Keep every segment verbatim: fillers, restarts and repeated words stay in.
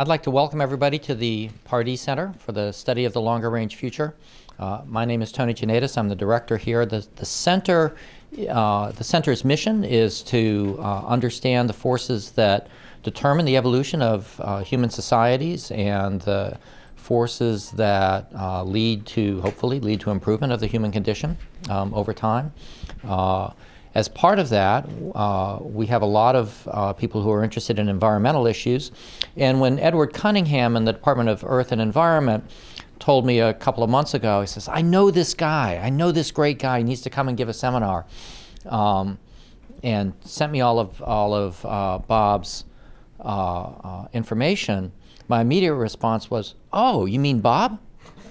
I'd like to welcome everybody to the Pardee Center for the Study of the Longer Range Future. Uh, my name is Tony Chinatus. I'm the director here. The, the, center, uh, the center's mission is to uh, understand the forces that determine the evolution of uh, human societies and the forces that uh, lead to, hopefully, lead to improvement of the human condition um, over time. Uh, As part of that, uh, we have a lot of uh, people who are interested in environmental issues. And when Edward Cunningham in the Department of Earth and Environment told me a couple of months ago, he says, I know this guy, I know this great guy, he needs to come and give a seminar. Um, and sent me all of, all of uh, Bob's uh, uh, information. My immediate response was, oh, you mean Bob?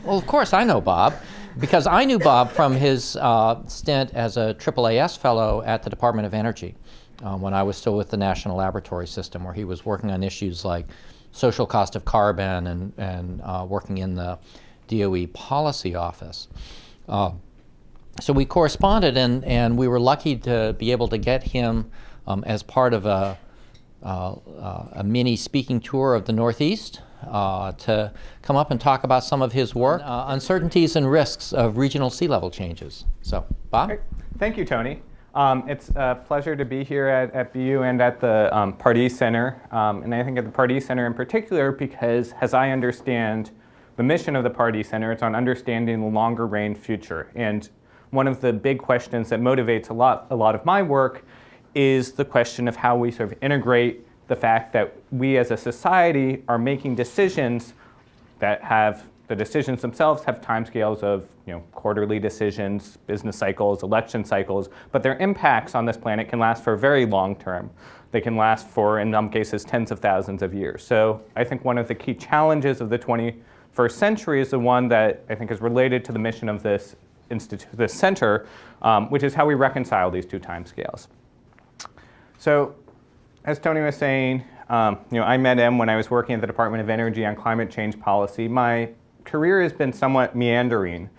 Well, of course I know Bob. Because I knew Bob from his uh, stint as a triple A S fellow at the Department of Energy um, when I was still with the National Laboratory System, where he was working on issues like social cost of carbon and, and uh, working in the D O E policy office. Uh, so we corresponded, and, and we were lucky to be able to get him um, as part of a, uh, a mini speaking tour of the Northeast. Uh, to come up and talk about some of his work, uh, uncertainties and risks of regional sea level changes. So, Bob? Great. Thank you, Tony. Um, it's a pleasure to be here at, at B U and at the um, Pardee Center, um, and I think at the Pardee Center in particular because, as I understand the mission of the Pardee Center, it's on understanding the longer range future. And one of the big questions that motivates a lot, a lot of my work is the question of how we sort of integrate the fact that we as a society are making decisions that have, the decisions themselves have timescales of, you know, quarterly decisions, business cycles, election cycles, but their impacts on this planet can last for a very long term. They can last for, in some cases, tens of thousands of years. So I think one of the key challenges of the twenty-first century is the one that I think is related to the mission of this institute, this center, um, which is how we reconcile these two timescales. So, as Tony was saying, um, you know, I met him when I was working at the Department of Energy on climate change policy. My career has been somewhat meandering.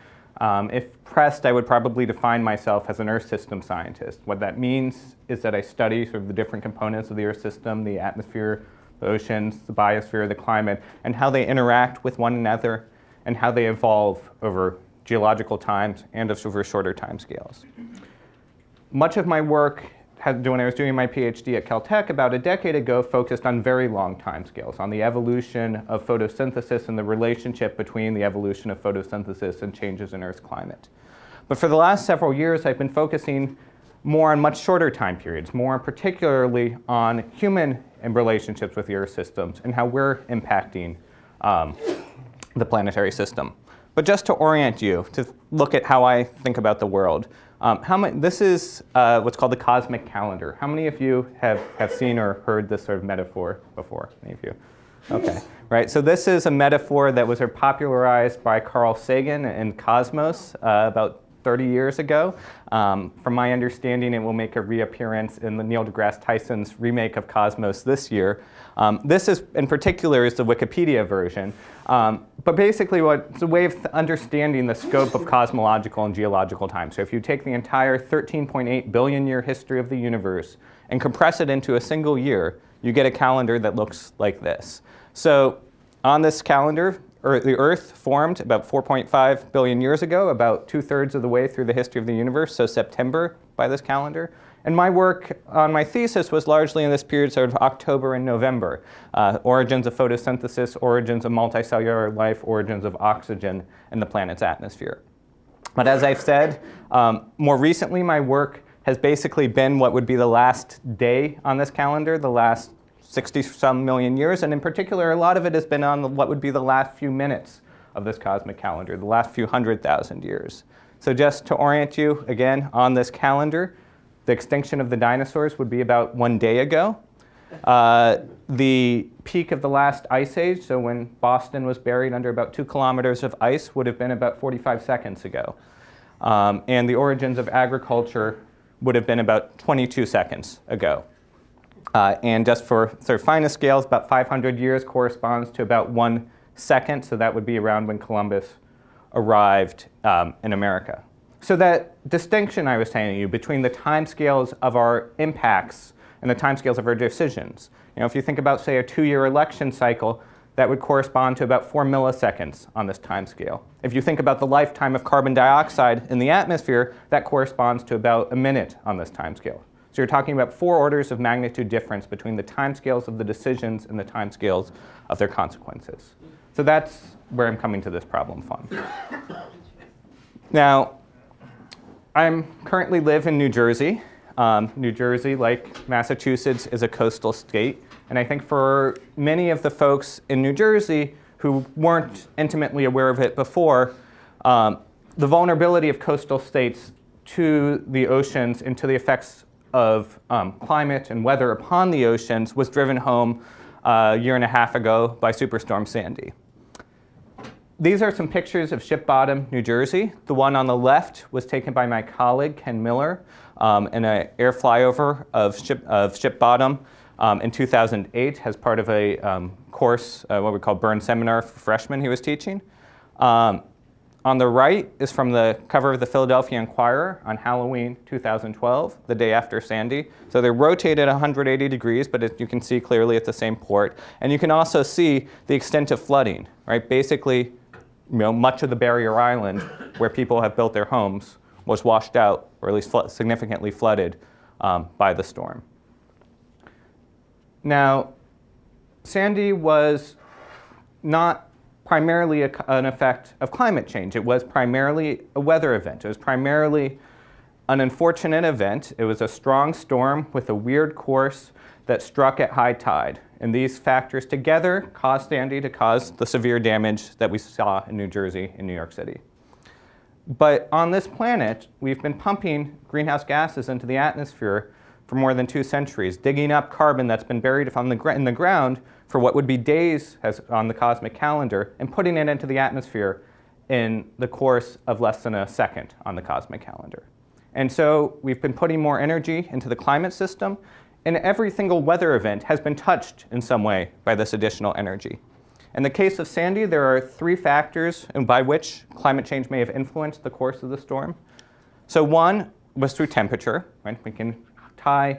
Um, if pressed, I would probably define myself as an Earth system scientist. What that means is that I study sort of the different components of the Earth system, the atmosphere, the oceans, the biosphere, the climate, and how they interact with one another and how they evolve over geological times and over shorter time scales. Much of my work had, when I was doing my PhD at Caltech about a decade ago, focused on very long timescales, on the evolution of photosynthesis and the relationship between the evolution of photosynthesis and changes in Earth's climate. But for the last several years, I've been focusing more on much shorter time periods, more particularly on human relationships with the Earth systems and how we're impacting um, the planetary system. But just to orient you, to look at how I think about the world, Um, how many, this is uh, what's called the cosmic calendar. How many of you have, have seen or heard this sort of metaphor before? Any of you? Okay. Right. So this is a metaphor that was popularized by Carl Sagan in Cosmos uh, about thirty years ago. Um, from my understanding, it will make a reappearance in the Neil deGrasse Tyson's remake of Cosmos this year. Um, this is, in particular, is the Wikipedia version. Um, but basically, what, it's a way of understanding the scope of cosmological and geological time. So if you take the entire thirteen point eight billion year history of the universe and compress it into a single year, you get a calendar that looks like this. So on this calendar, Earth, the Earth formed about four point five billion years ago, about two-thirds of the way through the history of the universe, so September by this calendar. And my work on my thesis was largely in this period, sort of October and November, uh, origins of photosynthesis, origins of multicellular life, origins of oxygen in the planet's atmosphere. But as I've said, um, more recently my work has basically been what would be the last day on this calendar, the last sixty some million years, and in particular, a lot of it has been on the, what would be the last few minutes of this cosmic calendar, the last few hundred thousand years. So just to orient you, again, on this calendar, the extinction of the dinosaurs would be about one day ago. Uh, the peak of the last ice age, so when Boston was buried under about two kilometers of ice, would have been about forty-five seconds ago. Um, and the origins of agriculture would have been about twenty-two seconds ago. Uh, and just for sort of finer scales, about five hundred years corresponds to about one second. So that would be around when Columbus arrived um, in America. So that distinction I was telling you between the timescales of our impacts and the timescales of our decisions. You know, if you think about, say, a two-year election cycle, that would correspond to about four milliseconds on this time scale. If you think about the lifetime of carbon dioxide in the atmosphere, that corresponds to about a minute on this time scale. So you're talking about four orders of magnitude difference between the time scales of the decisions and the time scales of their consequences. So that's where I'm coming to this problem from. Now, I currently live in New Jersey. Um, New Jersey, like Massachusetts, is a coastal state. And I think for many of the folks in New Jersey who weren't intimately aware of it before, um, the vulnerability of coastal states to the oceans and to the effects of um, climate and weather upon the oceans was driven home uh, a year and a half ago by Superstorm Sandy. These are some pictures of Shipbottom, New Jersey. The one on the left was taken by my colleague, Ken Miller, um, in an air flyover of, ship, of Shipbottom. Um, in two thousand eight, as part of a um, course, uh, what we call Burn Seminar for freshmen he was teaching. Um, on the right is from the cover of the Philadelphia Inquirer on Halloween two thousand twelve, the day after Sandy. So they're rotated one hundred eighty degrees, but as you can see clearly at the same port. And you can also see the extent of flooding, right? Basically, you know, much of the barrier island where people have built their homes was washed out, or at least fl- significantly flooded um, by the storm. Now, Sandy was not primarily a, an effect of climate change. It was primarily a weather event. It was primarily an unfortunate event. It was a strong storm with a weird course that struck at high tide. And these factors together caused Sandy to cause the severe damage that we saw in New Jersey and New York City. But on this planet, we've been pumping greenhouse gases into the atmosphere for more than two centuries, digging up carbon that's been buried on the gr in the ground for what would be days as on the cosmic calendar and putting it into the atmosphere in the course of less than a second on the cosmic calendar. And so we've been putting more energy into the climate system, and every single weather event has been touched in some way by this additional energy. In the case of Sandy, there are three factors by which climate change may have influenced the course of the storm. So one was through temperature, right? We can Tie,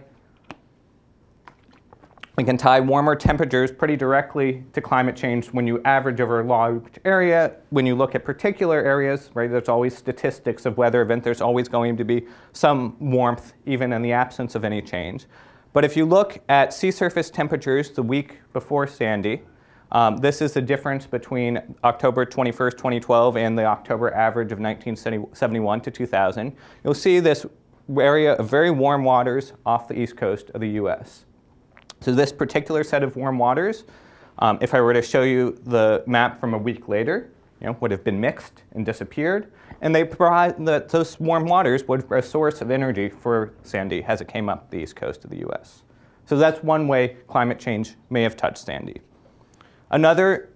we can tie warmer temperatures pretty directly to climate change when you average over a large area. When you look at particular areas, right, there's always statistics of weather event. There's always going to be some warmth, even in the absence of any change. But if you look at sea surface temperatures the week before Sandy, um, this is the difference between October twenty-first, twenty twelve and the October average of nineteen seventy-one to two thousand. You'll see this area of very warm waters off the east coast of the U S. So this particular set of warm waters, um, if I were to show you the map from a week later, you know, would have been mixed and disappeared. And they provide that those warm waters would be a source of energy for Sandy as it came up the east coast of the U S. So that's one way climate change may have touched Sandy. Another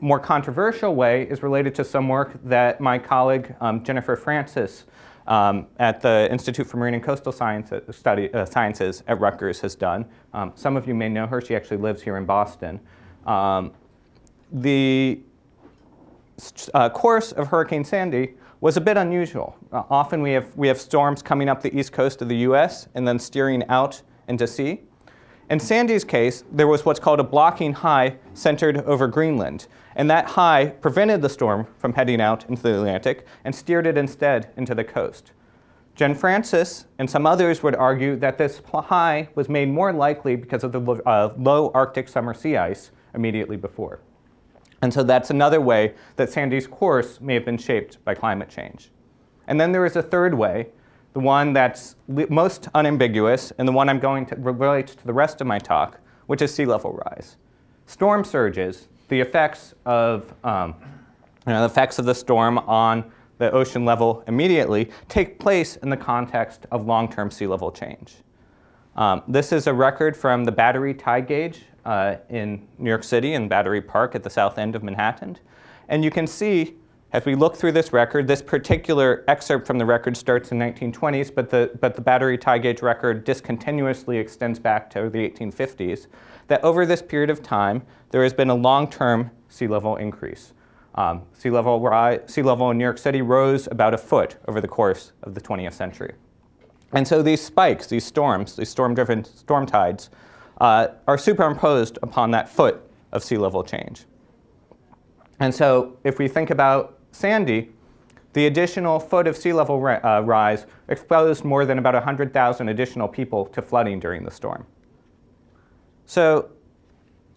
more controversial way is related to some work that my colleague um, Jennifer Francis Um, at the Institute for Marine and Coastal Science, uh, Study, uh, Sciences at Rutgers has done. Um, some of you may know her. She actually lives here in Boston. Um, the uh, course of Hurricane Sandy was a bit unusual. Uh, often we have, we have storms coming up the east coast of the U S and then steering out into sea. In Sandy's case, there was what's called a blocking high centered over Greenland. And that high prevented the storm from heading out into the Atlantic and steered it instead into the coast. Jen Francis and some others would argue that this high was made more likely because of the uh, low Arctic summer sea ice immediately before. And so that's another way that Sandy's course may have been shaped by climate change. And then there is a third way, the one that's most unambiguous and the one I'm going to relate to the rest of my talk, which is sea level rise. Storm surges, the effects of um, you know, the effects of the storm on the ocean level immediately take place in the context of long-term sea level change. Um, this is a record from the Battery Tide Gauge uh, in New York City in Battery Park at the south end of Manhattan, and you can see, as we look through this record, this particular excerpt from the record starts in the nineteen twenties, but the, but the Battery Tide Gauge record discontinuously extends back to the eighteen fifties, that over this period of time, there has been a long-term sea level increase. Um, sea level rise, sea level in New York City rose about a foot over the course of the twentieth century. And so these spikes, these storms, these storm-driven storm tides, uh, are superimposed upon that foot of sea level change. And so if we think about Sandy, the additional foot of sea level ri uh, rise exposed more than about one hundred thousand additional people to flooding during the storm. So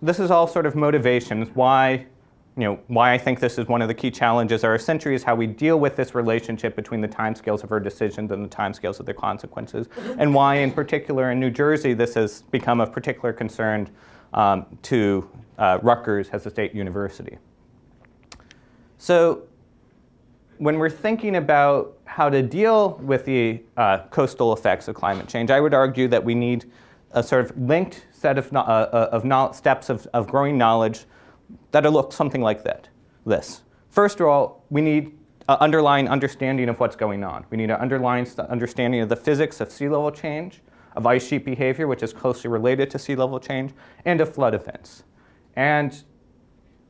this is all sort of motivations why, you know, why I think this is one of the key challenges of our century is how we deal with this relationship between the timescales of our decisions and the timescales of their consequences, and why in particular in New Jersey this has become of particular concern um, to uh, Rutgers as a state university. So when we're thinking about how to deal with the uh, coastal effects of climate change, I would argue that we need a sort of linked set of, no uh, of no steps of, of growing knowledge that look something like that, this. First of all, we need an underlying understanding of what's going on. We need an underlying understanding of the physics of sea level change, of ice sheet behavior, which is closely related to sea level change, and of flood events. And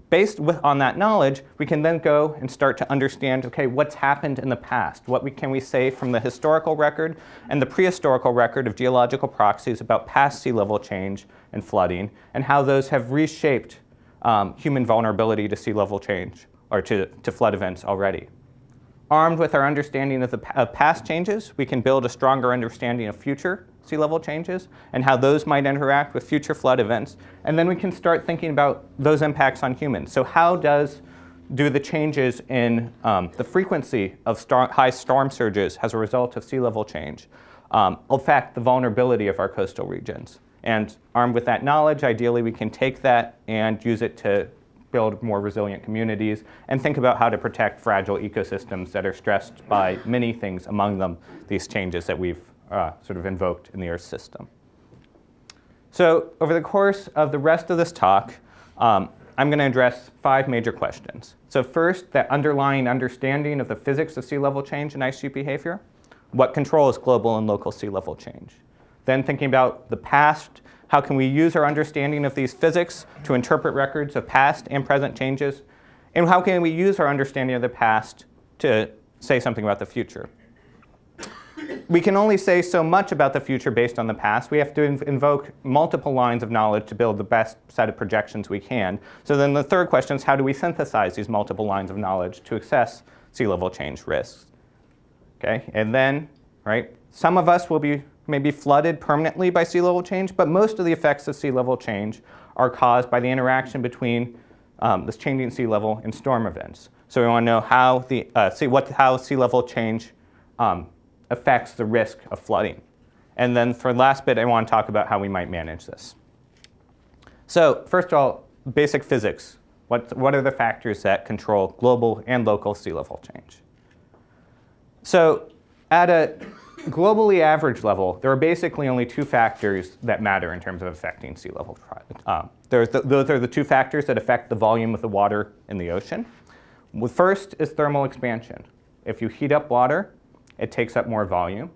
based with, on that knowledge, we can then go and start to understand, okay, what's happened in the past? What we, can we say from the historical record and the prehistorical record of geological proxies about past sea level change and flooding, and how those have reshaped Um, human vulnerability to sea level change or to, to flood events already. Armed with our understanding of the of past changes, we can build a stronger understanding of future sea level changes and how those might interact with future flood events. And then we can start thinking about those impacts on humans. So how does do the changes in um, the frequency of star high storm surges as a result of sea level change um, affect the vulnerability of our coastal regions? And armed with that knowledge, ideally we can take that and use it to build more resilient communities and think about how to protect fragile ecosystems that are stressed by many things, among them these changes that we've uh, sort of invoked in the Earth system. So over the course of the rest of this talk, um, I'm going to address five major questions. So first, that underlying understanding of the physics of sea level change and ice sheet behavior. What controls global and local sea level change? Then thinking about the past, how can we use our understanding of these physics to interpret records of past and present changes? And how can we use our understanding of the past to say something about the future? We can only say so much about the future based on the past. We have to invoke multiple lines of knowledge to build the best set of projections we can. So then the third question is, how do we synthesize these multiple lines of knowledge to assess sea level change risks? Okay, and then, right, some of us will be may be flooded permanently by sea level change, but most of the effects of sea level change are caused by the interaction between um, this changing sea level and storm events. So we want to know how the uh, see what how sea level change um, affects the risk of flooding. And then for the last bit, I want to talk about how we might manage this. So first of all, basic physics. What what are the factors that control global and local sea level change? So at a globally average level, there are basically only two factors that matter in terms of affecting sea level. Um, there's the, those are the two factors that affect the volume of the water in the ocean. The first is thermal expansion. If you heat up water, it takes up more volume.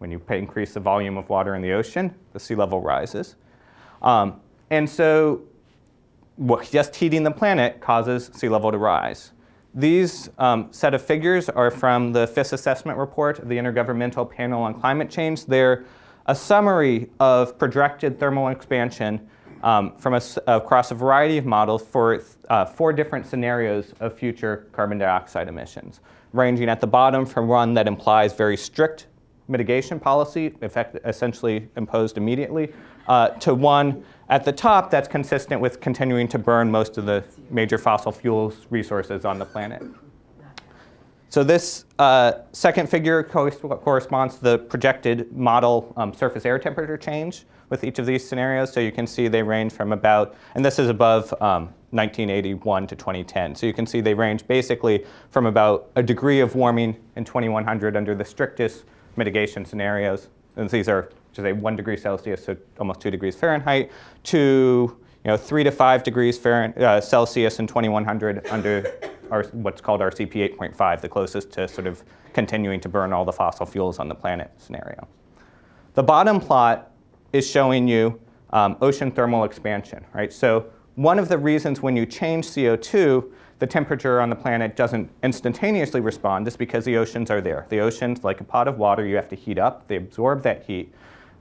When you increase the volume of water in the ocean, the sea level rises. Um, and so just heating the planet causes sea level to rise. These um, set of figures are from the fifth assessment report of the Intergovernmental Panel on Climate Change. They're a summary of projected thermal expansion um, from a, across a variety of models for uh, four different scenarios of future carbon dioxide emissions, ranging at the bottom from one that implies very strict mitigation policy, effect, essentially imposed immediately, uh, to one at the top that's consistent with continuing to burn most of the major fossil fuels resources on the planet. So this uh, second figure co corresponds to the projected model um, surface air temperature change with each of these scenarios. So you can see they range from about, and this is above um, nineteen eighty-one to twenty ten. So you can see they range basically from about a degree of warming in twenty-one hundred under the strictest mitigation scenarios, and these are to say one degree Celsius, so almost two degrees Fahrenheit, to you know three to five degrees Fahrenheit, uh, Celsius in twenty-one hundred under our, what's called R C P eight point five, the closest to sort of continuing to burn all the fossil fuels on the planet scenario. The bottom plot is showing you um, ocean thermal expansion, right? So one of the reasons when you change C O two, the temperature on the planet doesn't instantaneously respond is because the oceans are there. The oceans, like a pot of water, you have to heat up. They absorb that heat.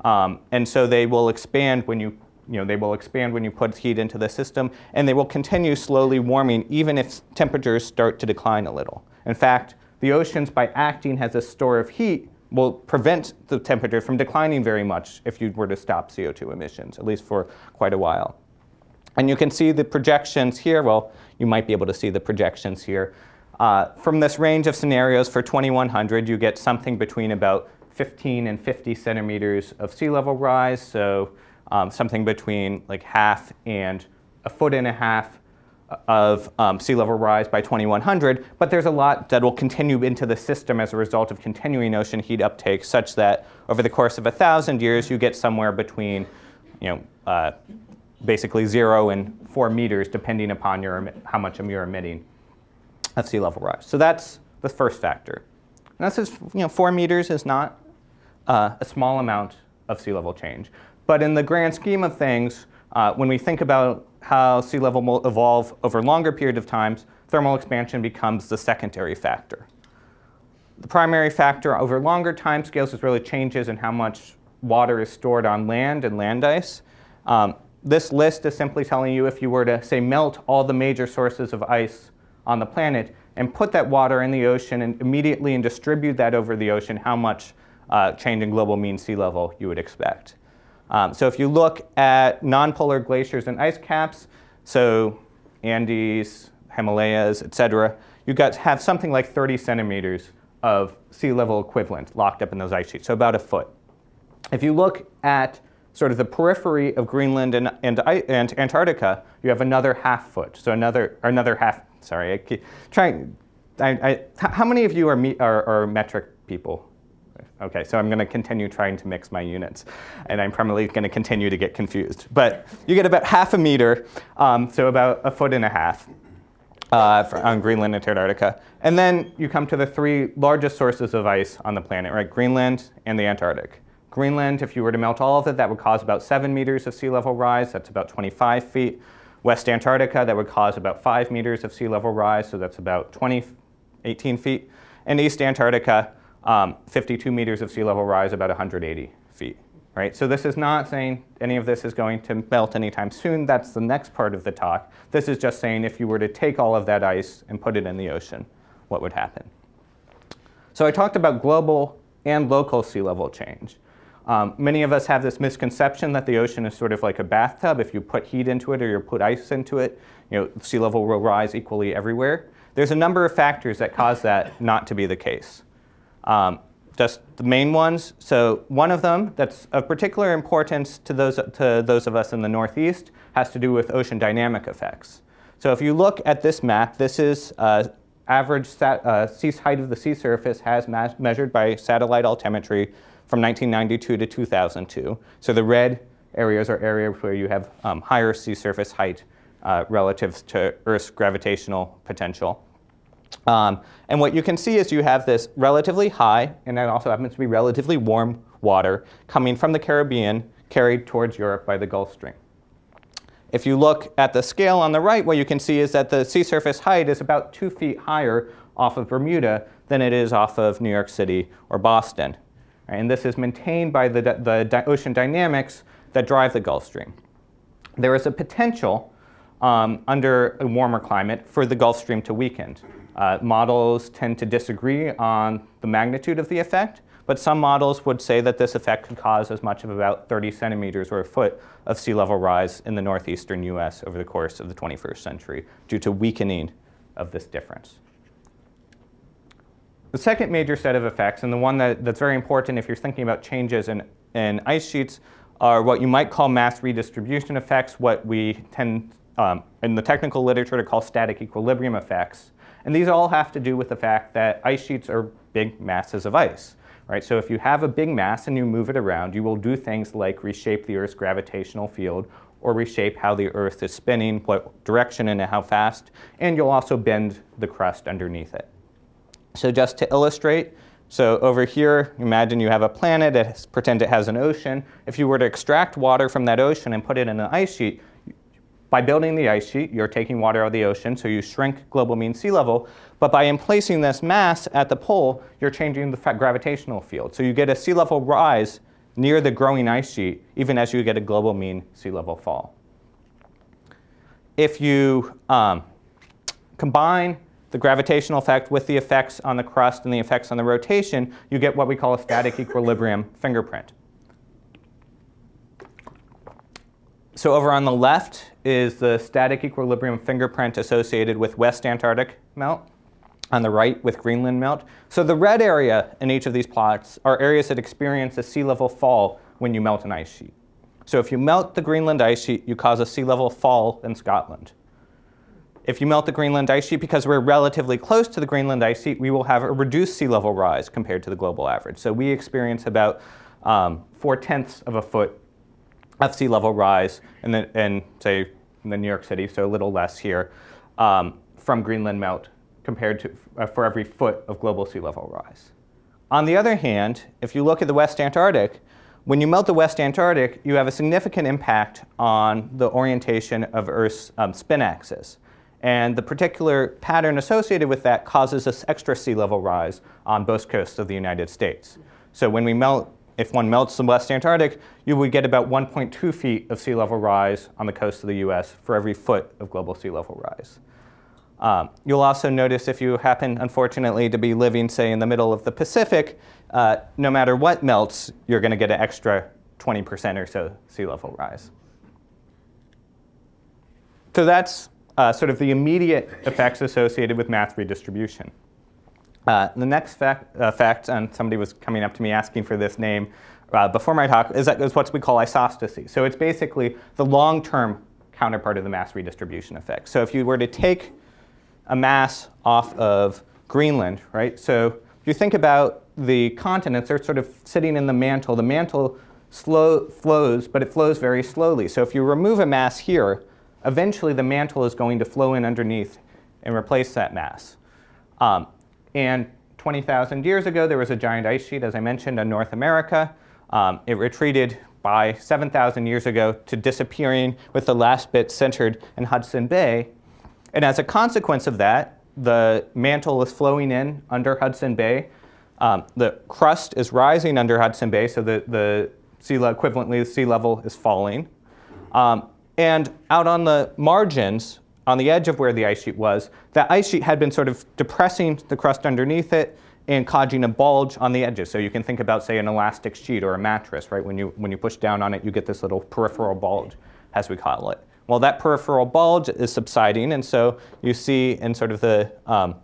Um, and so they will expand when you you know, they will expand when you put heat into the system, and they will continue slowly warming even if temperatures start to decline a little. In fact, the oceans, by acting as a store of heat, will prevent the temperature from declining very much if you were to stop C O two emissions, at least for quite a while. And you can see the projections here. Well, you might be able to see the projections here. Uh, from this range of scenarios for twenty-one hundred, you get something between about fifteen and fifty centimeters of sea level rise, so um, something between like half and a foot and a half of um, sea level rise by twenty-one hundred, but there's a lot that will continue into the system as a result of continuing ocean heat uptake, such that over the course of one thousand years, you get somewhere between, you know, uh, basically zero and four meters, depending upon your, how much you're emitting of sea level rise. So that's the first factor. And that's just, you know, four meters is not uh, a small amount of sea level change. But in the grand scheme of things, uh, when we think about how sea level will evolve over a longer period of times, thermal expansion becomes the secondary factor. The primary factor over longer time scales is really changes in how much water is stored on land and land ice. Um, this list is simply telling you if you were to, say, melt all the major sources of ice on the planet and put that water in the ocean and immediately and distribute that over the ocean, how much uh, change in global mean sea level you would expect. Um, so if you look at non-polar glaciers and ice caps, so Andes, Himalayas, et cetera, you got to have something like thirty centimeters of sea level equivalent locked up in those ice sheets, so about a foot. If you look at sort of the periphery of Greenland and, and, and Antarctica, you have another half foot, so another, or another half, sorry, I keep trying, I, I, how many of you are, me, are, are metric people? Okay, so I'm going to continue trying to mix my units, and I'm probably going to continue to get confused. But you get about half a meter, um, so about a foot and a half uh, for, on Greenland and Antarctica. And then you come to the three largest sources of ice on the planet, right? Greenland and the Antarctic. Greenland, if you were to melt all of it, that would cause about seven meters of sea level rise. That's about twenty-five feet. West Antarctica, that would cause about five meters of sea level rise, so that's about twenty, eighteen feet. And East Antarctica, Um, fifty-two meters of sea level rise, about one hundred eighty feet, right? So this is not saying any of this is going to melt anytime soon. That's the next part of the talk. This is just saying if you were to take all of that ice and put it in the ocean, what would happen? So I talked about global and local sea level change. Um, many of us have this misconception that the ocean is sort of like a bathtub. If you put heat into it or you put ice into it, you know, sea level will rise equally everywhere. There's a number of factors that cause that not to be the case. Um, just the main ones. So one of them that's of particular importance to those, to those of us in the Northeast has to do with ocean dynamic effects. So if you look at this map, this is uh, average sat, uh, sea height of the sea surface as measured by satellite altimetry from nineteen ninety-two to two thousand two. So the red areas are areas where you have um, higher sea surface height uh, relative to Earth's gravitational potential. Um, and what you can see is you have this relatively high, and that also happens to be relatively warm water coming from the Caribbean, carried towards Europe by the Gulf Stream. If you look at the scale on the right, what you can see is that the sea surface height is about two feet higher off of Bermuda than it is off of New York City or Boston. And this is maintained by the, the ocean dynamics that drive the Gulf Stream. There is a potential um, under a warmer climate for the Gulf Stream to weaken. Uh, models tend to disagree on the magnitude of the effect, but some models would say that this effect could cause as much as about thirty centimeters or a foot of sea level rise in the northeastern U S over the course of the twenty-first century due to weakening of this difference. The second major set of effects, and the one that, that's very important if you're thinking about changes in, in ice sheets, are what you might call mass redistribution effects, what we tend um, in the technical literature to call static equilibrium effects. And these all have to do with the fact that ice sheets are big masses of ice, right? So if you have a big mass and you move it around, you will do things like reshape the Earth's gravitational field or reshape how the Earth is spinning, what direction and how fast, and you'll also bend the crust underneath it. So just to illustrate, so over here, imagine you have a planet, it, pretend it has an ocean. If you were to extract water from that ocean and put it in an ice sheet, by building the ice sheet, you're taking water out of the ocean, so you shrink global mean sea level. But by emplacing this mass at the pole, you're changing the gravitational field. So you get a sea level rise near the growing ice sheet, even as you get a global mean sea level fall. If you um, combine the gravitational effect with the effects on the crust and the effects on the rotation, you get what we call a static equilibrium fingerprint. So over on the left is the static equilibrium fingerprint associated with West Antarctic melt, on the right with Greenland melt. So the red area in each of these plots are areas that experience a sea level fall when you melt an ice sheet. So if you melt the Greenland ice sheet, you cause a sea level fall in Scotland. If you melt the Greenland ice sheet, because we're relatively close to the Greenland ice sheet, we will have a reduced sea level rise compared to the global average. So we experience about um, four-tenths of a foot of sea level rise in, the, in say, in the New York City, so a little less here, um, from Greenland melt compared to uh, for every foot of global sea level rise. On the other hand, if you look at the West Antarctic, when you melt the West Antarctic, you have a significant impact on the orientation of Earth's um, spin axis. And the particular pattern associated with that causes this extra sea level rise on both coasts of the United States. So when we melt, if one melts the West Antarctic, you would get about one point two feet of sea level rise on the coast of the U S for every foot of global sea level rise. Um, you'll also notice if you happen, unfortunately, to be living, say, in the middle of the Pacific, uh, no matter what melts, you're going to get an extra twenty percent or so sea level rise. So that's uh, sort of the immediate effects associated with mass redistribution. Uh, the next fact, uh, fact, and somebody was coming up to me asking for this name uh, before my talk, is that is what we call isostasy. So it's basically the long-term counterpart of the mass redistribution effect. So if you were to take a mass off of Greenland, right? So if you think about the continents, they're sort of sitting in the mantle. The mantle slow flows, but it flows very slowly. So if you remove a mass here, eventually the mantle is going to flow in underneath and replace that mass. Um, and twenty thousand years ago, there was a giant ice sheet, as I mentioned, in North America. Um, it retreated by seven thousand years ago to disappearing, with the last bit centered in Hudson Bay. And as a consequence of that, the mantle is flowing in under Hudson Bay. Um, the crust is rising under Hudson Bay, so the, the sea level, equivalently, the sea level is falling. Um, and out on the margins, on the edge of where the ice sheet was, that ice sheet had been sort of depressing the crust underneath it and causing a bulge on the edges. So you can think about, say, an elastic sheet or a mattress, right? When you, when you push down on it, you get this little peripheral bulge, as we call it. Well, that peripheral bulge is subsiding, and so you see in sort of the um,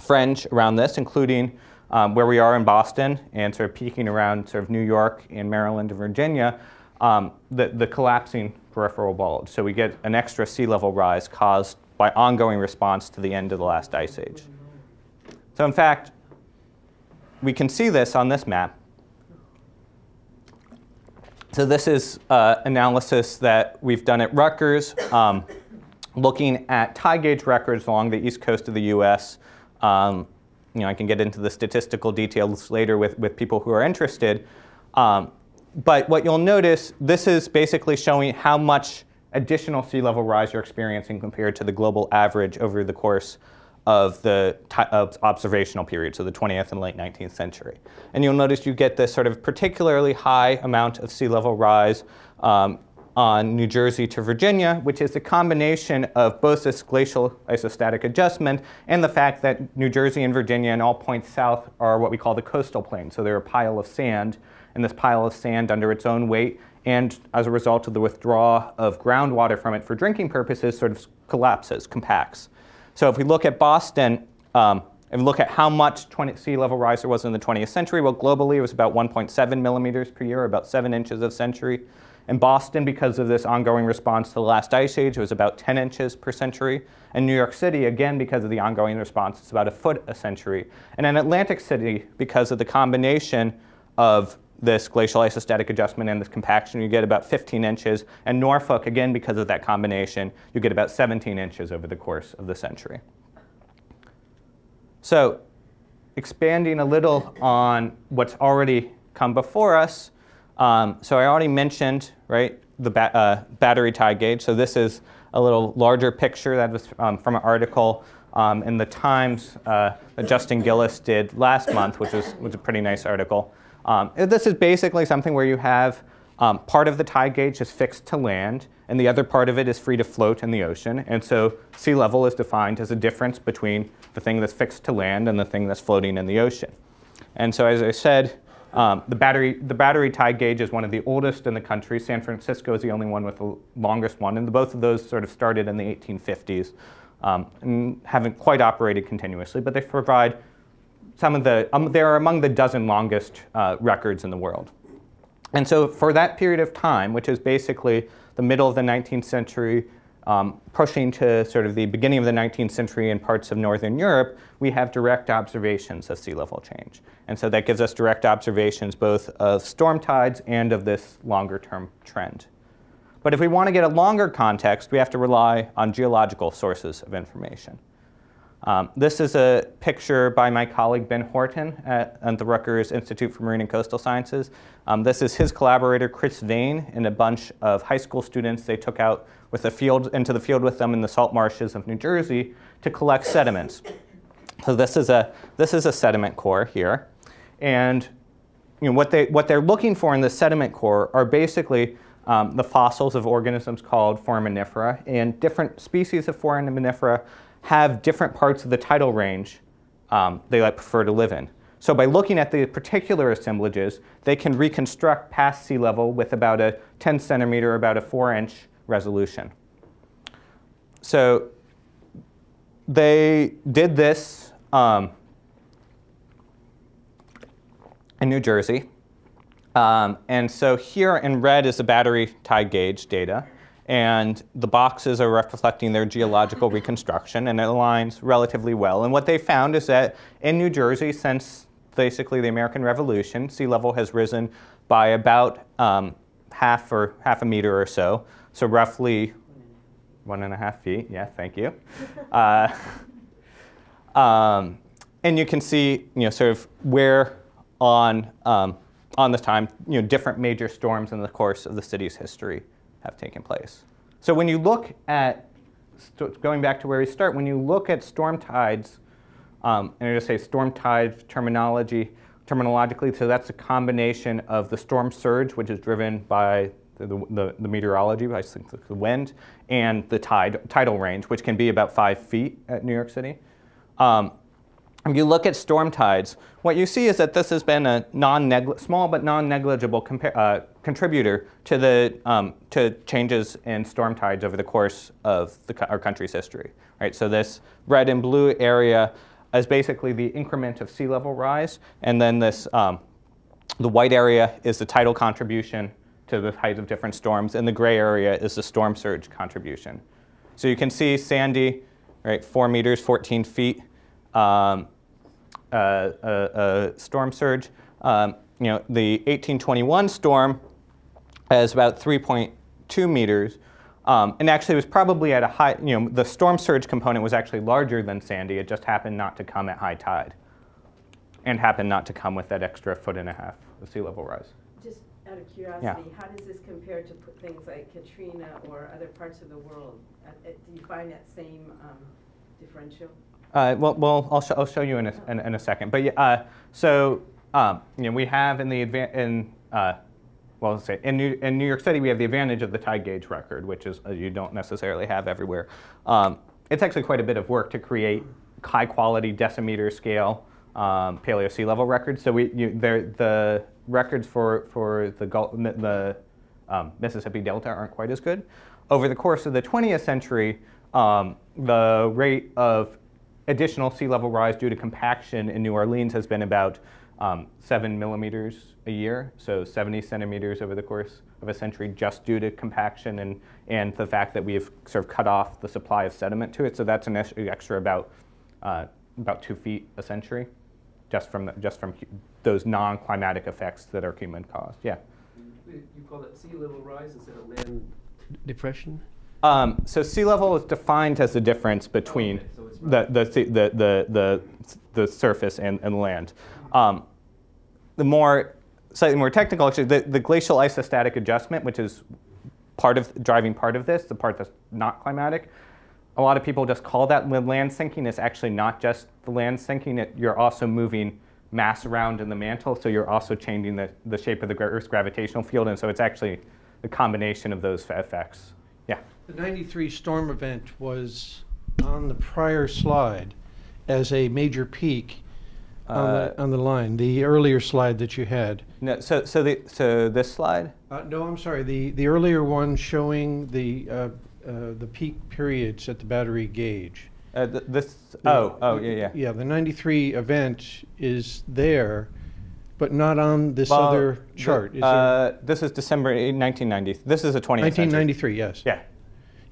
fringe around this, including um, where we are in Boston and sort of peaking around sort of New York and Maryland and Virginia, um, the, the collapsing peripheral bulge. So we get an extra sea level rise caused by ongoing response to the end of the last ice age. So in fact, we can see this on this map. So this is uh, analysis that we've done at Rutgers, um, looking at tide gauge records along the east coast of the U S. Um, you know, I can get into the statistical details later with, with people who are interested. Um, but what you'll notice, this is basically showing how much additional sea level rise you're experiencing compared to the global average over the course of the of observational period, so the twentieth and late nineteenth century. And you'll notice you get this sort of particularly high amount of sea level rise um, on New Jersey to Virginia, which is a combination of both this glacial isostatic adjustment and the fact that New Jersey and Virginia and all points south are what we call the coastal plain. So they're a pile of sand, and this pile of sand under its own weight and as a result of the withdrawal of groundwater from it for drinking purposes sort of collapses, compacts. So if we look at Boston um, and look at how much sea level rise there was in the twentieth century, well, globally it was about one point seven millimeters per year, about seven inches a century. In Boston, because of this ongoing response to the last ice age, it was about ten inches per century. In New York City, again, because of the ongoing response, it's about a foot a century. And in Atlantic City, because of the combination of this glacial isostatic adjustment and this compaction, you get about fifteen inches. And Norfolk, again, because of that combination, you get about seventeen inches over the course of the century. So expanding a little on what's already come before us, um, so I already mentioned, right, the ba uh, battery tide gauge. So this is a little larger picture that was um, from an article um, in the Times uh, that Justin Gillis did last month, which was, was a pretty nice article. Um, this is basically something where you have um, part of the tide gauge is fixed to land, and the other part of it is free to float in the ocean. And so sea level is defined as a difference between the thing that's fixed to land and the thing that's floating in the ocean. And so as I said, um, the, battery, the battery tide gauge is one of the oldest in the country. San Francisco is the only one with the longest one. And both of those sort of started in the eighteen fifties um, and haven't quite operated continuously, but they provide some of the, um, they are among the dozen longest uh, records in the world. And so for that period of time, which is basically the middle of the nineteenth century, um, pushing to sort of the beginning of the nineteenth century in parts of northern Europe, we have direct observations of sea level change. And so that gives us direct observations both of storm tides and of this longer term trend. But if we want to get a longer context, we have to rely on geological sources of information. Um, this is a picture by my colleague Ben Horton at, at the Rutgers Institute for Marine and Coastal Sciences. Um, this is his collaborator Chris Vane and a bunch of high school students they took out with the field, into the field with them in the salt marshes of New Jersey to collect sediments. So this is a, this is a sediment core here. And you know, what, they, what they're looking for in the sediment core are basically um, the fossils of organisms called foraminifera, and different species of foraminifera have different parts of the tidal range um, they like, prefer to live in. So by looking at the particular assemblages, they can reconstruct past sea level with about a ten centimeter, about a four inch resolution. So they did this um, in New Jersey. Um, and so here in red is the battery tide gauge data. And the boxes are reflecting their geological reconstruction, and it aligns relatively well. And what they found is that in New Jersey, since basically the American Revolution, sea level has risen by about um, half or half a meter or so. So roughly one and a half feet. Yeah, thank you. Uh, um, and you can see, you know, sort of where on um, on the time, you know, different major storms in the course of the city's history have taken place. So when you look at, going back to where we start, when you look at storm tides, um, and I just say storm tide terminology, terminologically, so that's a combination of the storm surge, which is driven by the, the, the meteorology, I think the wind, and the tide, tidal range, which can be about five feet at New York City. Um, If you look at storm tides, what you see is that this has been a non small but non-negligible uh, contributor to, the, um, to changes in storm tides over the course of the, our country's history. Right? So this red and blue area is basically the increment of sea level rise, and then this, um, the white area is the tidal contribution to the height of different storms, and the gray area is the storm surge contribution. So you can see Sandy, right, four meters, fourteen feet. Um, Uh, uh, uh, storm surge. Um, you know, the eighteen twenty-one storm is about three point two meters, um, and actually it was probably at a high, you know, the storm surge component was actually larger than Sandy. It just happened not to come at high tide, and happened not to come with that extra foot and a half of sea level rise. Just out of curiosity, yeah. How does this compare to things like Katrina or other parts of the world? Do you find that same um, differential? Uh, well, well, I'll, sh I'll show you in a, in, in a second. But uh, so um, you know, we have in the in uh, well, let's say in New, in New York City, we have the advantage of the tide gauge record, which is uh, you don't necessarily have everywhere. Um, it's actually quite a bit of work to create high quality decimeter scale um, paleo sea level records. So we you, the records for for the Gulf, the um, Mississippi Delta aren't quite as good. Over the course of the twentieth century, um, the rate of additional sea level rise due to compaction in New Orleans has been about um, seven millimeters a year, so seventy centimeters over the course of a century just due to compaction and, and the fact that we've sort of cut off the supply of sediment to it. So that's an extra about, uh, about two feet a century just from, the, just from those non-climatic effects that are human-caused. Yeah? You call that sea level rise instead of land depression? Um, so sea level is defined as the difference between oh, okay. so right. the, the, the, the, the, the surface and, and land. Um, the more, slightly more technical, actually, the, the glacial isostatic adjustment, which is part of, driving part of this, the part that's not climatic, a lot of people just call that land sinking. It's actually not just the land sinking. It, you're also moving mass around in the mantle, so you're also changing the, the shape of the Earth's gravitational field, and so it's actually a combination of those effects. Yeah? The ninety-three storm event was on the prior slide as a major peak uh, on, the, on the line, the earlier slide that you had. No, so, so, the, so this slide? Uh, no, I'm sorry, the, the earlier one showing the, uh, uh, the peak periods at the Battery gauge. Uh, th this, oh, oh, yeah, yeah. Yeah, the ninety-three event is there, but not on this well, other chart. The, is uh, there... This is December nineteen ninety. This is a twentieth nineteen ninety-three, century. Yes.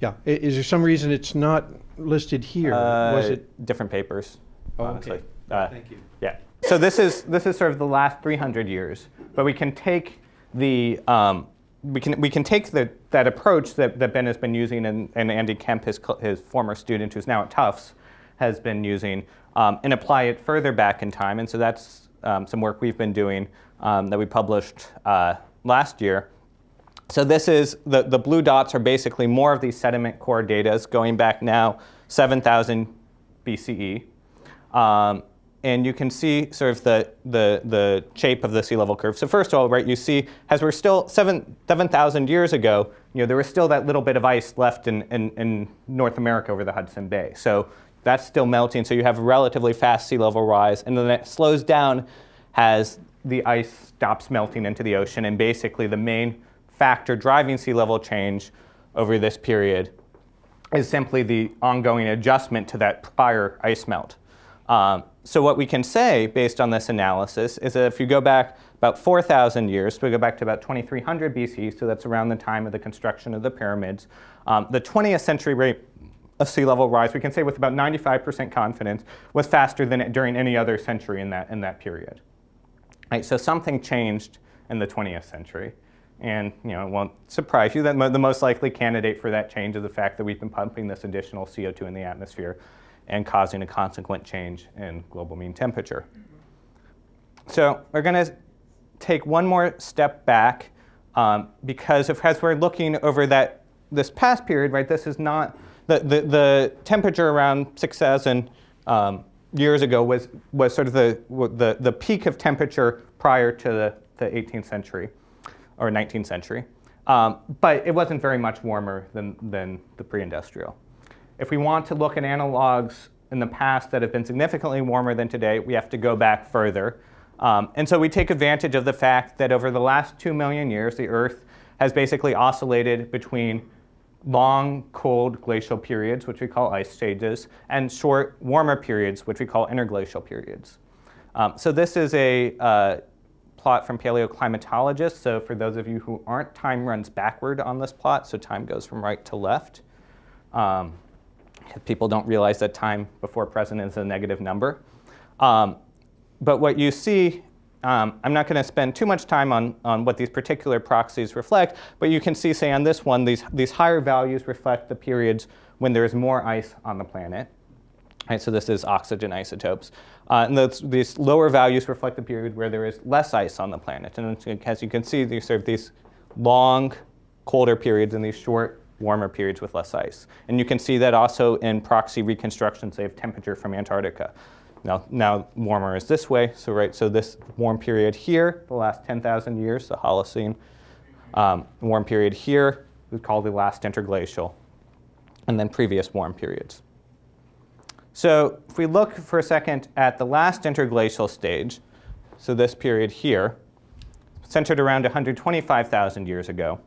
Yeah. Yeah. Is there some reason it's not listed here? Uh, Was it different papers? Oh, honestly. Okay. Uh, Thank you. Yeah. So this is this is sort of the last three hundred years, but we can take the um, we can we can take the that approach that, that Ben has been using, and, and Andy Kemp, his his former student who's now at Tufts, has been using, um, and apply it further back in time. And so that's um, some work we've been doing um, that we published uh, last year. So this is, the, the blue dots are basically more of these sediment core datas going back now seven thousand B C E. Um, and you can see sort of the, the, the shape of the sea level curve. So first of all, right, you see, as we're still seven thousand years ago, you know, there was still that little bit of ice left in, in, in North America over the Hudson Bay. So that's still melting, so you have a relatively fast sea level rise, and then it slows down as the ice stops melting into the ocean, and basically the main factor driving sea level change over this period is simply the ongoing adjustment to that prior ice melt. Um, so what we can say based on this analysis is that if you go back about four thousand years, so we go back to about twenty-three hundred B C, so that's around the time of the construction of the pyramids, um, the twentieth century rate of sea level rise, we can say with about ninety-five percent confidence, was faster than it during any other century in that, in that period. Right, so something changed in the twentieth century. And you know, it won't surprise you that mo the most likely candidate for that change is the fact that we've been pumping this additional C O two in the atmosphere and causing a consequent change in global mean temperature. So we're going to take one more step back, um, because if, as we're looking over that this past period, right, this is not, the, the, the temperature around six thousand um, years ago was, was sort of the, the, the peak of temperature prior to the, the eighteenth century. Or nineteenth century, um, but it wasn't very much warmer than, than the pre-industrial. If we want to look at analogs in the past that have been significantly warmer than today, we have to go back further. Um, and so we take advantage of the fact that over the last two million years, the Earth has basically oscillated between long, cold glacial periods, which we call ice stages, and short, warmer periods, which we call interglacial periods. Um, so this is a uh, plot from paleoclimatologists. So for those of you who aren't, time runs backward on this plot, so time goes from right to left. Um, people don't realize that time before present is a negative number. Um, but what you see, um, I'm not going to spend too much time on, on what these particular proxies reflect, but you can see, say on this one, these, these higher values reflect the periods when there is more ice on the planet. Right, so this is oxygen isotopes. Uh, and those, these lower values reflect the period where there is less ice on the planet. And as you can see, these serve these long, colder periods and these short, warmer periods with less ice. And you can see that also in proxy reconstructions, they have temperature from Antarctica. Now, now warmer is this way. So, right, so this warm period here, the last ten thousand years, the Holocene. Um, warm period here, we call the last interglacial. And then previous warm periods. So if we look for a second at the last interglacial stage, so this period here, centered around one hundred twenty-five thousand years ago,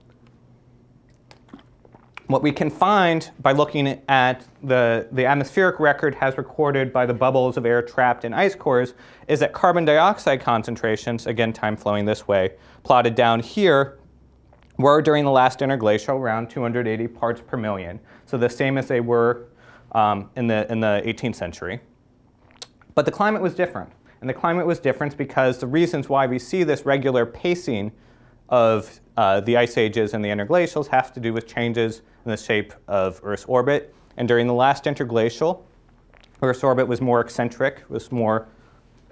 what we can find by looking at the, the atmospheric record as recorded by the bubbles of air trapped in ice cores is that carbon dioxide concentrations, again time flowing this way, plotted down here, were during the last interglacial around two hundred eighty parts per million. So the same as they were Um, in the, in the eighteenth century. But the climate was different. And the climate was different because the reasons why we see this regular pacing of uh, the ice ages and the interglacials have to do with changes in the shape of Earth's orbit. And during the last interglacial, Earth's orbit was more eccentric, was more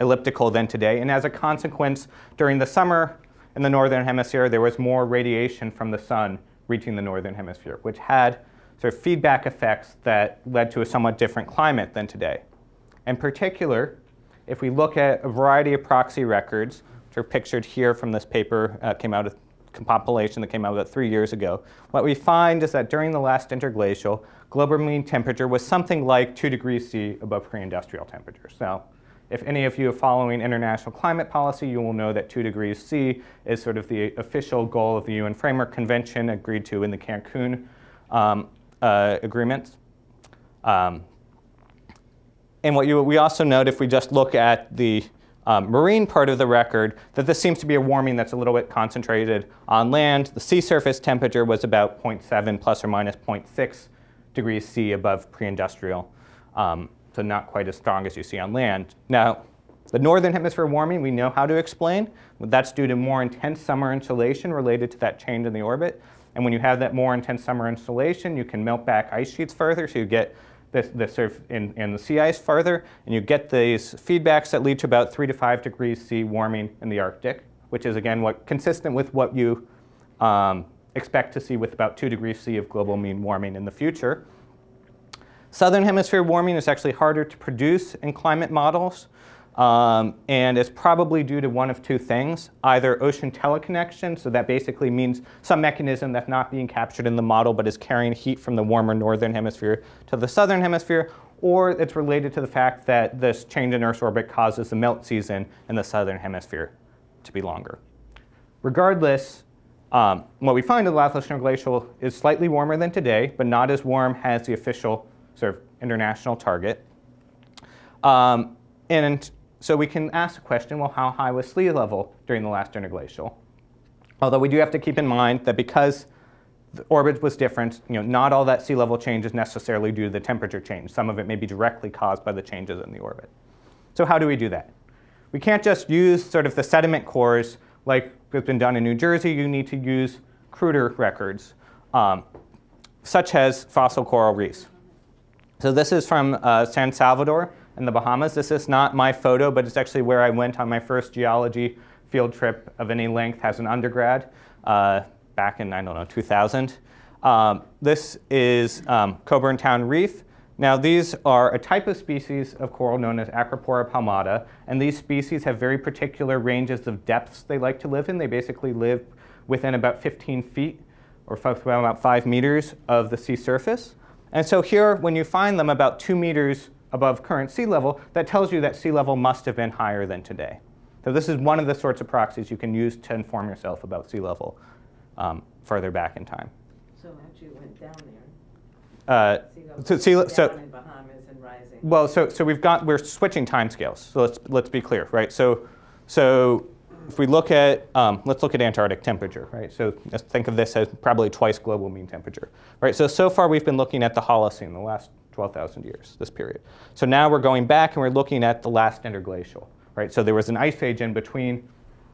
elliptical than today. And as a consequence, during the summer in the northern hemisphere, there was more radiation from the sun reaching the northern hemisphere, which had sort of feedback effects that led to a somewhat different climate than today. In particular, if we look at a variety of proxy records, which are pictured here from this paper, uh, came out of compilation that came out about three years ago, what we find is that during the last interglacial, global mean temperature was something like two degrees C above pre-industrial temperatures. Now, if any of you are following international climate policy, you will know that two degrees C is sort of the official goal of the U N Framework Convention agreed to in the Cancun um, uh, agreements. Um, and what you, we also note, if we just look at the Um, marine part of the record, that this seems to be a warming that's a little bit concentrated on land. The sea surface temperature was about zero point seven plus or minus zero point six degrees C above pre-industrial, um, so not quite as strong as you see on land. Now, the northern hemisphere warming we know how to explain. That's due to more intense summer insolation related to that change in the orbit. And when you have that more intense summer insolation, you can melt back ice sheets further, so you get This, this sort of in, in the sea ice farther, and you get these feedbacks that lead to about three to five degrees C warming in the Arctic, which is again what consistent with what you um, expect to see with about two degrees C of global mean warming in the future. Southern hemisphere warming is actually harder to produce in climate models, um, and it's probably due to one of two things: either ocean teleconnection, so that basically means some mechanism that's not being captured in the model but is carrying heat from the warmer northern hemisphere to the southern hemisphere, or it's related to the fact that this change in Earth's orbit causes the melt season in the southern hemisphere to be longer. Regardless, um, what we find in the last interglacial is slightly warmer than today, but not as warm as the official sort of international target. Um, and So we can ask the question, well, how high was sea level during the last interglacial? Although we do have to keep in mind that because the orbit was different, you know, not all that sea level change is necessarily due to the temperature change. Some of it may be directly caused by the changes in the orbit. So how do we do that? We can't just use sort of the sediment cores like has been done in New Jersey. You need to use cruder records, um, such as fossil coral reefs. So this is from uh, San Salvador in the Bahamas. This is not my photo, but it's actually where I went on my first geology field trip of any length as an undergrad uh, back in, I don't know, two thousand. Um, this is um, Coburn Town Reef. Now, these are a type of species of coral known as Acropora palmata, and these species have very particular ranges of depths they like to live in. They basically live within about fifteen feet or about five meters of the sea surface. And so here, when you find them about two meters above current sea level, that tells you that sea level must have been higher than today. So this is one of the sorts of proxies you can use to inform yourself about sea level um, further back in time. So it actually went down there. Uh, sea level so, sea, down so, in Bahamas and rising. Well, so so we've got we're switching timescales. So let's let's be clear, right? So so if we look at um, let's look at Antarctic temperature, right? So let's think of this as probably twice global mean temperature, right? So so far we've been looking at the Holocene, the last twelve thousand years, this period. So now we're going back and we're looking at the last interglacial, right? So there was an ice age in between.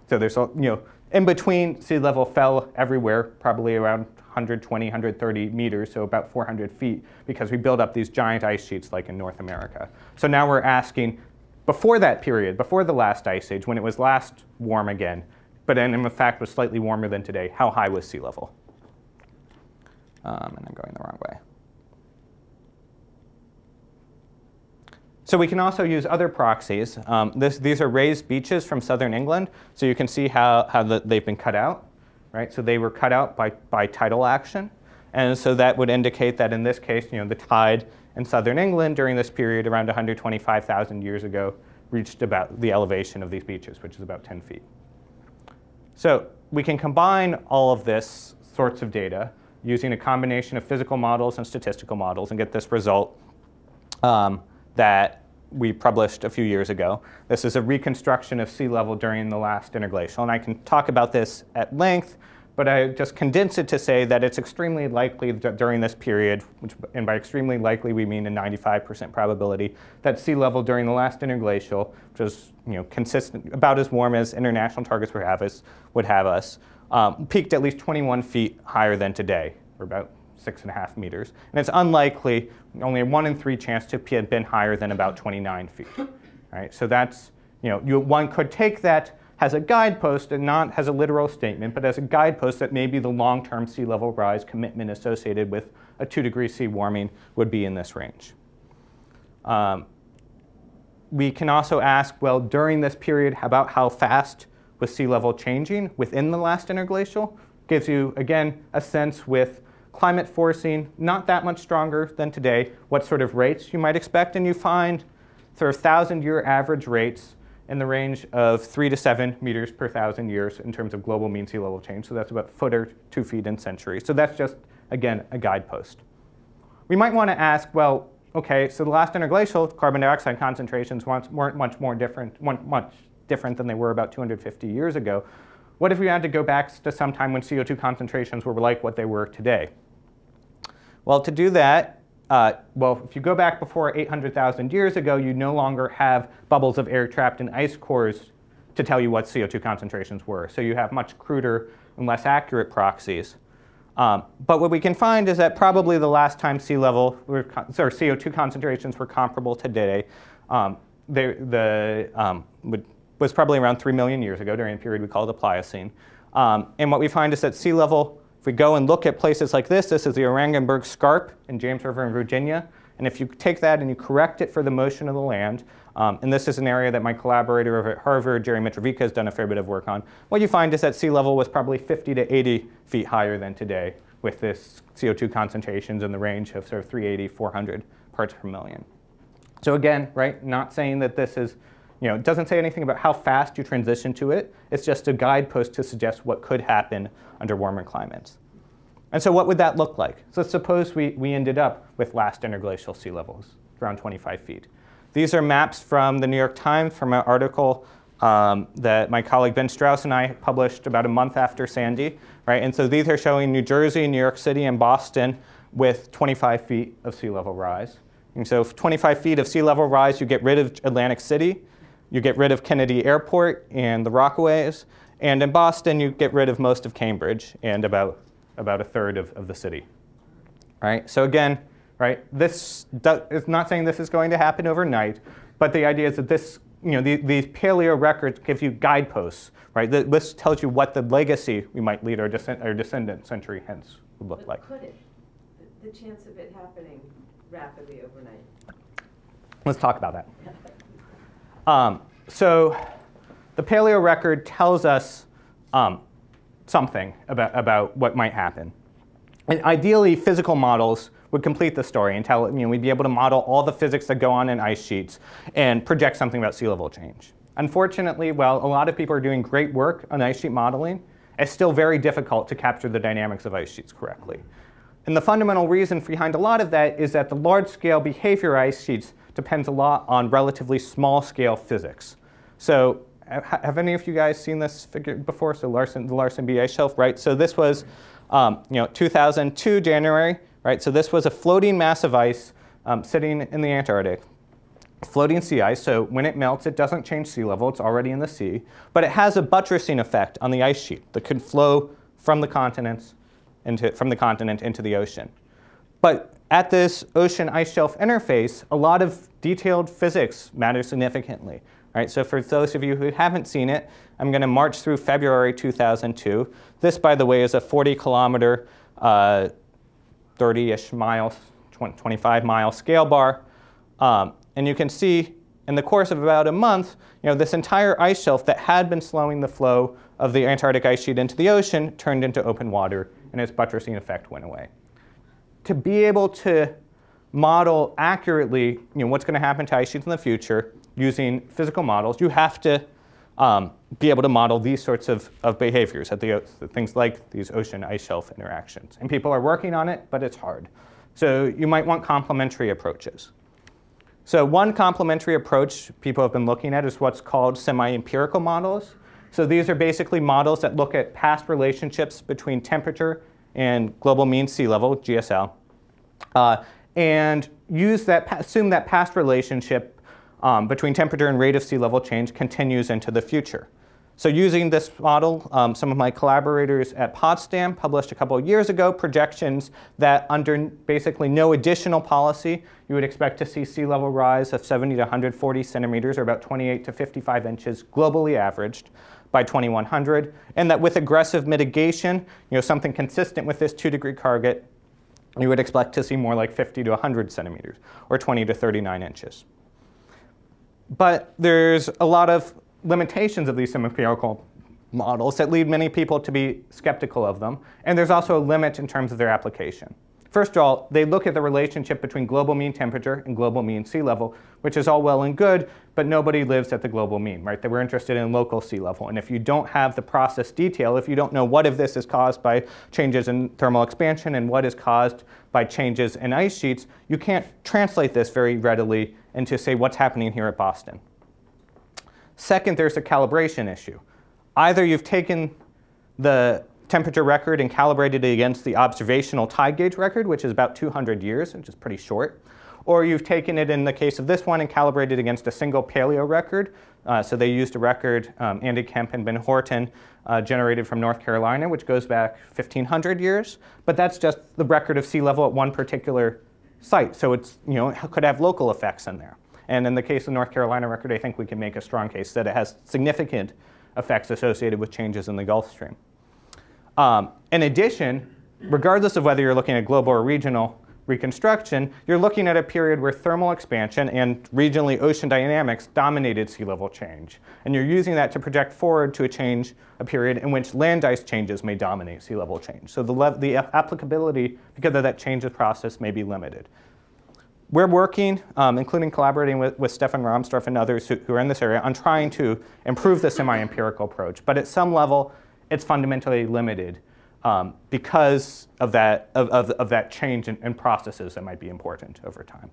So there's, you know, in between sea level fell everywhere, probably around one hundred twenty, one hundred thirty meters, so about four hundred feet, because we built up these giant ice sheets like in North America. So now we're asking, before that period, before the last ice age, when it was last warm again, but then in fact was slightly warmer than today, how high was sea level? Um, and I'm going the wrong way. So we can also use other proxies. Um, this, these are raised beaches from southern England. So you can see how, how the, they've been cut out, right? So they were cut out by, by tidal action. And so that would indicate that in this case, you know, the tide in southern England during this period around one hundred twenty-five thousand years ago reached about the elevation of these beaches, which is about ten feet. So we can combine all of this sorts of data using a combination of physical models and statistical models and get this result um, that we published a few years ago. This is a reconstruction of sea level during the last interglacial, and I can talk about this at length, but I just condense it to say that it's extremely likely that during this period, which, and by extremely likely we mean a ninety-five percent probability, that sea level during the last interglacial, which was, you know, consistent, about as warm as international targets would have us, would have us um, peaked at least twenty-one feet higher than today, or about six and a half meters. And it's unlikely, only a one in three chance to have been higher than about twenty-nine feet. Right? So that's, you know, you, one could take that as a guidepost and not as a literal statement, but as a guidepost that maybe the long-term sea level rise commitment associated with a two degree C warming would be in this range. Um, we can also ask, well, during this period, about how fast was sea level changing within the last interglacial? Gives you, again, a sense with climate forcing, not that much stronger than today, what sort of rates you might expect. And you find sort of thousand-year average rates in the range of three to seven meters per thousand years in terms of global mean sea level change. So that's about a foot or two feet in century. So that's just, again, a guidepost. We might want to ask, well, okay, so the last interglacial carbon dioxide concentrations weren't much more different, much different than they were about two hundred fifty years ago. What if we had to go back to some time when C O two concentrations were like what they were today? Well, to do that, uh, well, if you go back before eight hundred thousand years ago, you no longer have bubbles of air trapped in ice cores to tell you what C O two concentrations were. So you have much cruder and less accurate proxies. Um, but what we can find is that probably the last time sea level or C O two concentrations were comparable to today, um, they, the, um, would, was probably around three million years ago during a period we call the Pliocene. Um, and what we find is that sea level, if we go and look at places like this, this is the Orangenburg Scarp in James River in Virginia. And if you take that and you correct it for the motion of the land, um, and this is an area that my collaborator over at Harvard, Jerry Mitrovica, has done a fair bit of work on, what you find is that sea level was probably fifty to eighty feet higher than today with this C O two concentrations in the range of sort of three eighty, four hundred parts per million. So again, right, not saying that this is, you know, it doesn't say anything about how fast you transition to it. It's just a guidepost to suggest what could happen under warmer climates. And so what would that look like? So let's suppose we, we ended up with last interglacial sea levels, around twenty-five feet. These are maps from the New York Times from an article um, that my colleague Ben Strauss and I published about a month after Sandy, right? And so these are showing New Jersey, New York City, and Boston with twenty-five feet of sea level rise. And so if twenty-five feet of sea level rise, you get rid of Atlantic City, you get rid of Kennedy Airport and the Rockaways, and in Boston, you get rid of most of Cambridge and about about a third of, of the city, right? So again, right, this do, it's not saying this is going to happen overnight, but the idea is that this, you know, the, these paleo records give you guideposts, right? This tells you what the legacy we might lead our, descend, our descendant century hence would look but like. Could it, the chance of it happening rapidly overnight? Let's talk about that. um, so the paleo record tells us um, something about, about what might happen. And ideally, physical models would complete the story and tell, you know, we'd be able to model all the physics that go on in ice sheets and project something about sea level change. Unfortunately, well, a lot of people are doing great work on ice sheet modeling. It's still very difficult to capture the dynamics of ice sheets correctly. And the fundamental reason behind a lot of that is that the large-scale behavior ice sheets depends a lot on relatively small-scale physics. So have any of you guys seen this figure before? So Larsen, the Larsen B ice shelf, right? So this was, um, you know, two thousand two January, right? So this was a floating mass of ice um, sitting in the Antarctic, floating sea ice. So when it melts, it doesn't change sea level. It's already in the sea, but it has a buttressing effect on the ice sheet that could flow from the continents into from the continent into the ocean. But at this ocean ice shelf interface, a lot of detailed physics matters significantly. Right, so for those of you who haven't seen it, I'm going to march through February two thousand two. This, by the way, is a forty kilometer, uh, thirty-ish mile, twenty-five mile scale bar. Um, and you can see in the course of about a month, you know, this entire ice shelf that had been slowing the flow of the Antarctic ice sheet into the ocean turned into open water, and its buttressing effect went away. To be able to model accurately, you know, what's going to happen to ice sheets in the future, using physical models, you have to um, be able to model these sorts of, of behaviors, at the, things like these ocean ice shelf interactions. And people are working on it, but it's hard. So you might want complementary approaches. So one complementary approach people have been looking at is what's called semi-empirical models. So these are basically models that look at past relationships between temperature and global mean sea level, G S L, uh, and use that, assume that past relationship Um, between temperature and rate of sea level change continues into the future. So using this model, um, some of my collaborators at Potsdam published a couple of years ago projections that under basically no additional policy, you would expect to see sea level rise of seventy to one hundred forty centimeters, or about twenty-eight to fifty-five inches globally averaged by twenty-one hundred, and that with aggressive mitigation, you know, something consistent with this two degree target, you would expect to see more like fifty to one hundred centimeters, or twenty to thirty-nine inches. But there's a lot of limitations of these empirical models that lead many people to be skeptical of them. And there's also a limit in terms of their application. First of all, they look at the relationship between global mean temperature and global mean sea level, which is all well and good, but nobody lives at the global mean, right? They were interested in local sea level. And if you don't have the process detail, if you don't know what of this is caused by changes in thermal expansion and what is caused by changes in ice sheets, you can't translate this very readily into, say, what's happening here at Boston. Second, there's a calibration issue. Either you've taken the temperature record and calibrated it against the observational tide gauge record, which is about two hundred years, which is pretty short, or you've taken it in the case of this one and calibrated against a single paleo record. Uh, so they used a record, um, Andy Kemp and Ben Horton, uh, generated from North Carolina, which goes back fifteen hundred years. But that's just the record of sea level at one particular site. So it's, you know, it could have local effects in there. And in the case of North Carolina record, I think we can make a strong case that it has significant effects associated with changes in the Gulf Stream. Um, in addition, regardless of whether you're looking at global or regional reconstruction, you're looking at a period where thermal expansion and regionally ocean dynamics dominated sea level change. And you're using that to project forward to a change, a period in which land ice changes may dominate sea level change. So the, le the applicability, because of that changes process, may be limited. We're working, um, including collaborating with, with Stefan Rahmstorf and others who, who are in this area, on trying to improve the semi-empirical approach. But at some level, it's fundamentally limited um, because of that, of, of, of that change in, in processes that might be important over time.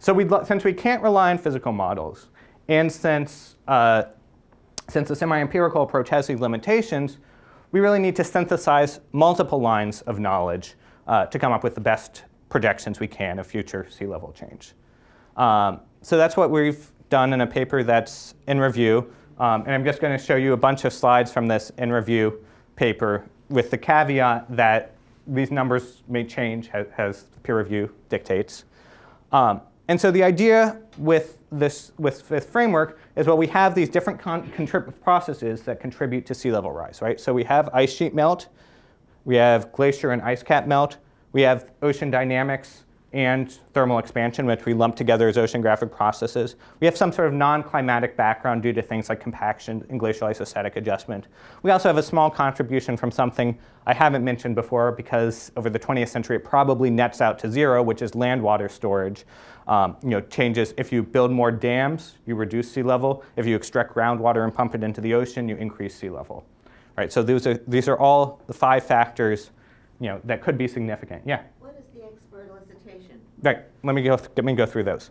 So we'd since we can't rely on physical models, and since, uh, since the semi-empirical approach has these limitations, we really need to synthesize multiple lines of knowledge uh, to come up with the best projections we can of future sea level change. Um, so that's what we've done in a paper that's in review. Um, and I'm just going to show you a bunch of slides from this in review paper with the caveat that these numbers may change as, as peer review dictates. Um, and so the idea with this, with, with framework is, well, we have these different con processes that contribute to sea level rise, right? So we have ice sheet melt. We have glacier and ice cap melt. We have ocean dynamics and thermal expansion, which we lump together as oceanographic processes. We have some sort of non-climatic background due to things like compaction and glacial isostatic adjustment. We also have a small contribution from something I haven't mentioned before, because over the twentieth century, it probably nets out to zero, which is land water storage. Um, you know, changes, if you build more dams, you reduce sea level. If you extract groundwater and pump it into the ocean, you increase sea level. Right, so these are, these are all the five factors, you know, that could be significant. Yeah? Right, let me, go th let me go through those.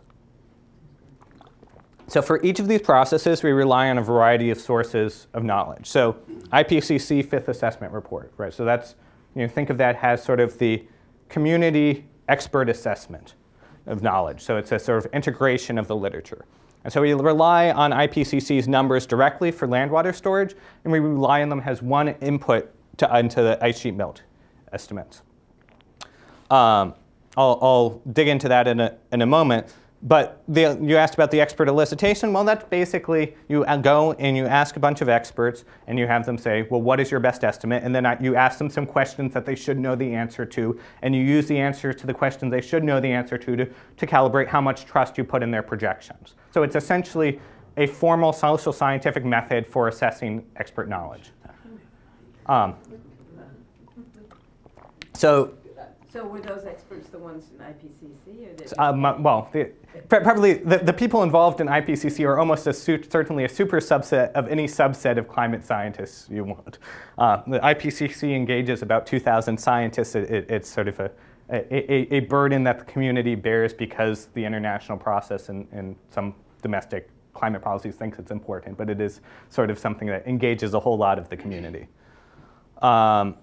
So for each of these processes, we rely on a variety of sources of knowledge. So I P C C Fifth Assessment Report, right? So that's, you know, think of that as sort of the community expert assessment of knowledge. So it's a sort of integration of the literature. And so we rely on I P C C's numbers directly for land water storage, and we rely on them as one input to, into the ice sheet melt estimates. Um, I'll, I'll dig into that in a, in a moment. But the, you asked about the expert elicitation. Well, that's basically you go and you ask a bunch of experts, and you have them say, well, what is your best estimate? And then I, you ask them some questions that they should know the answer to. And you use the answers to the questions they should know the answer to, to to calibrate how much trust you put in their projections. So it's essentially a formal social scientific method for assessing expert knowledge. Um, so. So were those experts the ones in I P C C? Or did um, well, the, probably the, the people involved in I P C C are almost a, certainly a super subset of any subset of climate scientists you want. Uh, the I P C C engages about two thousand scientists. It, it, it's sort of a, a, a burden that the community bears because the international process and, and some domestic climate policies thinks it's important, but it is sort of something that engages a whole lot of the community. Um,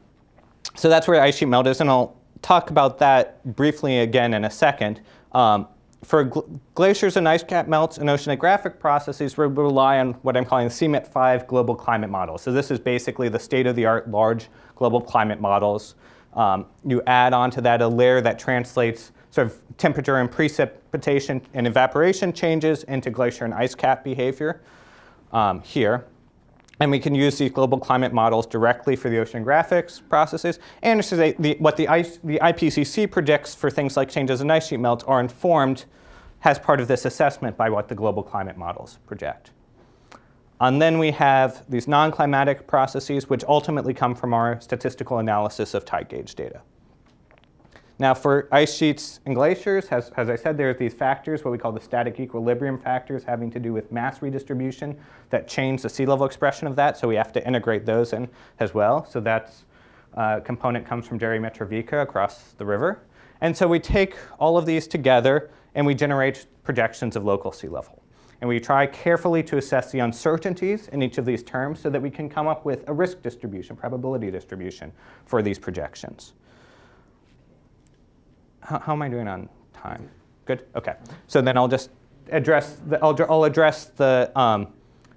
so that's where ice sheet melt is, and I'll talk about that briefly again in a second. Um, for gl glaciers and ice cap melts and oceanographic processes, we rely on what I'm calling the C M E T five global climate model. So this is basically the state-of-the-art large global climate models. Um, you add onto that a layer that translates sort of temperature and precipitation and evaporation changes into glacier and ice cap behavior um, here. And we can use these global climate models directly for the oceanographics processes. And this is a, the, what the, I, the I P C C predicts for things like changes in ice sheet melt are informed has part of this assessment by what the global climate models project. And then we have these non-climatic processes, which ultimately come from our statistical analysis of tide gauge data. Now, for ice sheets and glaciers, as, as I said, there are these factors, what we call the static equilibrium factors, having to do with mass redistribution that change the sea level expression of that. So we have to integrate those in as well. So that uh, component comes from Jerry Mitrovica across the river. And so we take all of these together, and we generate projections of local sea level. And we try carefully to assess the uncertainties in each of these terms so that we can come up with a risk distribution, probability distribution for these projections. How, how am I doing on time? Good? OK. So then I'll just address the, I'll, I'll address the, um,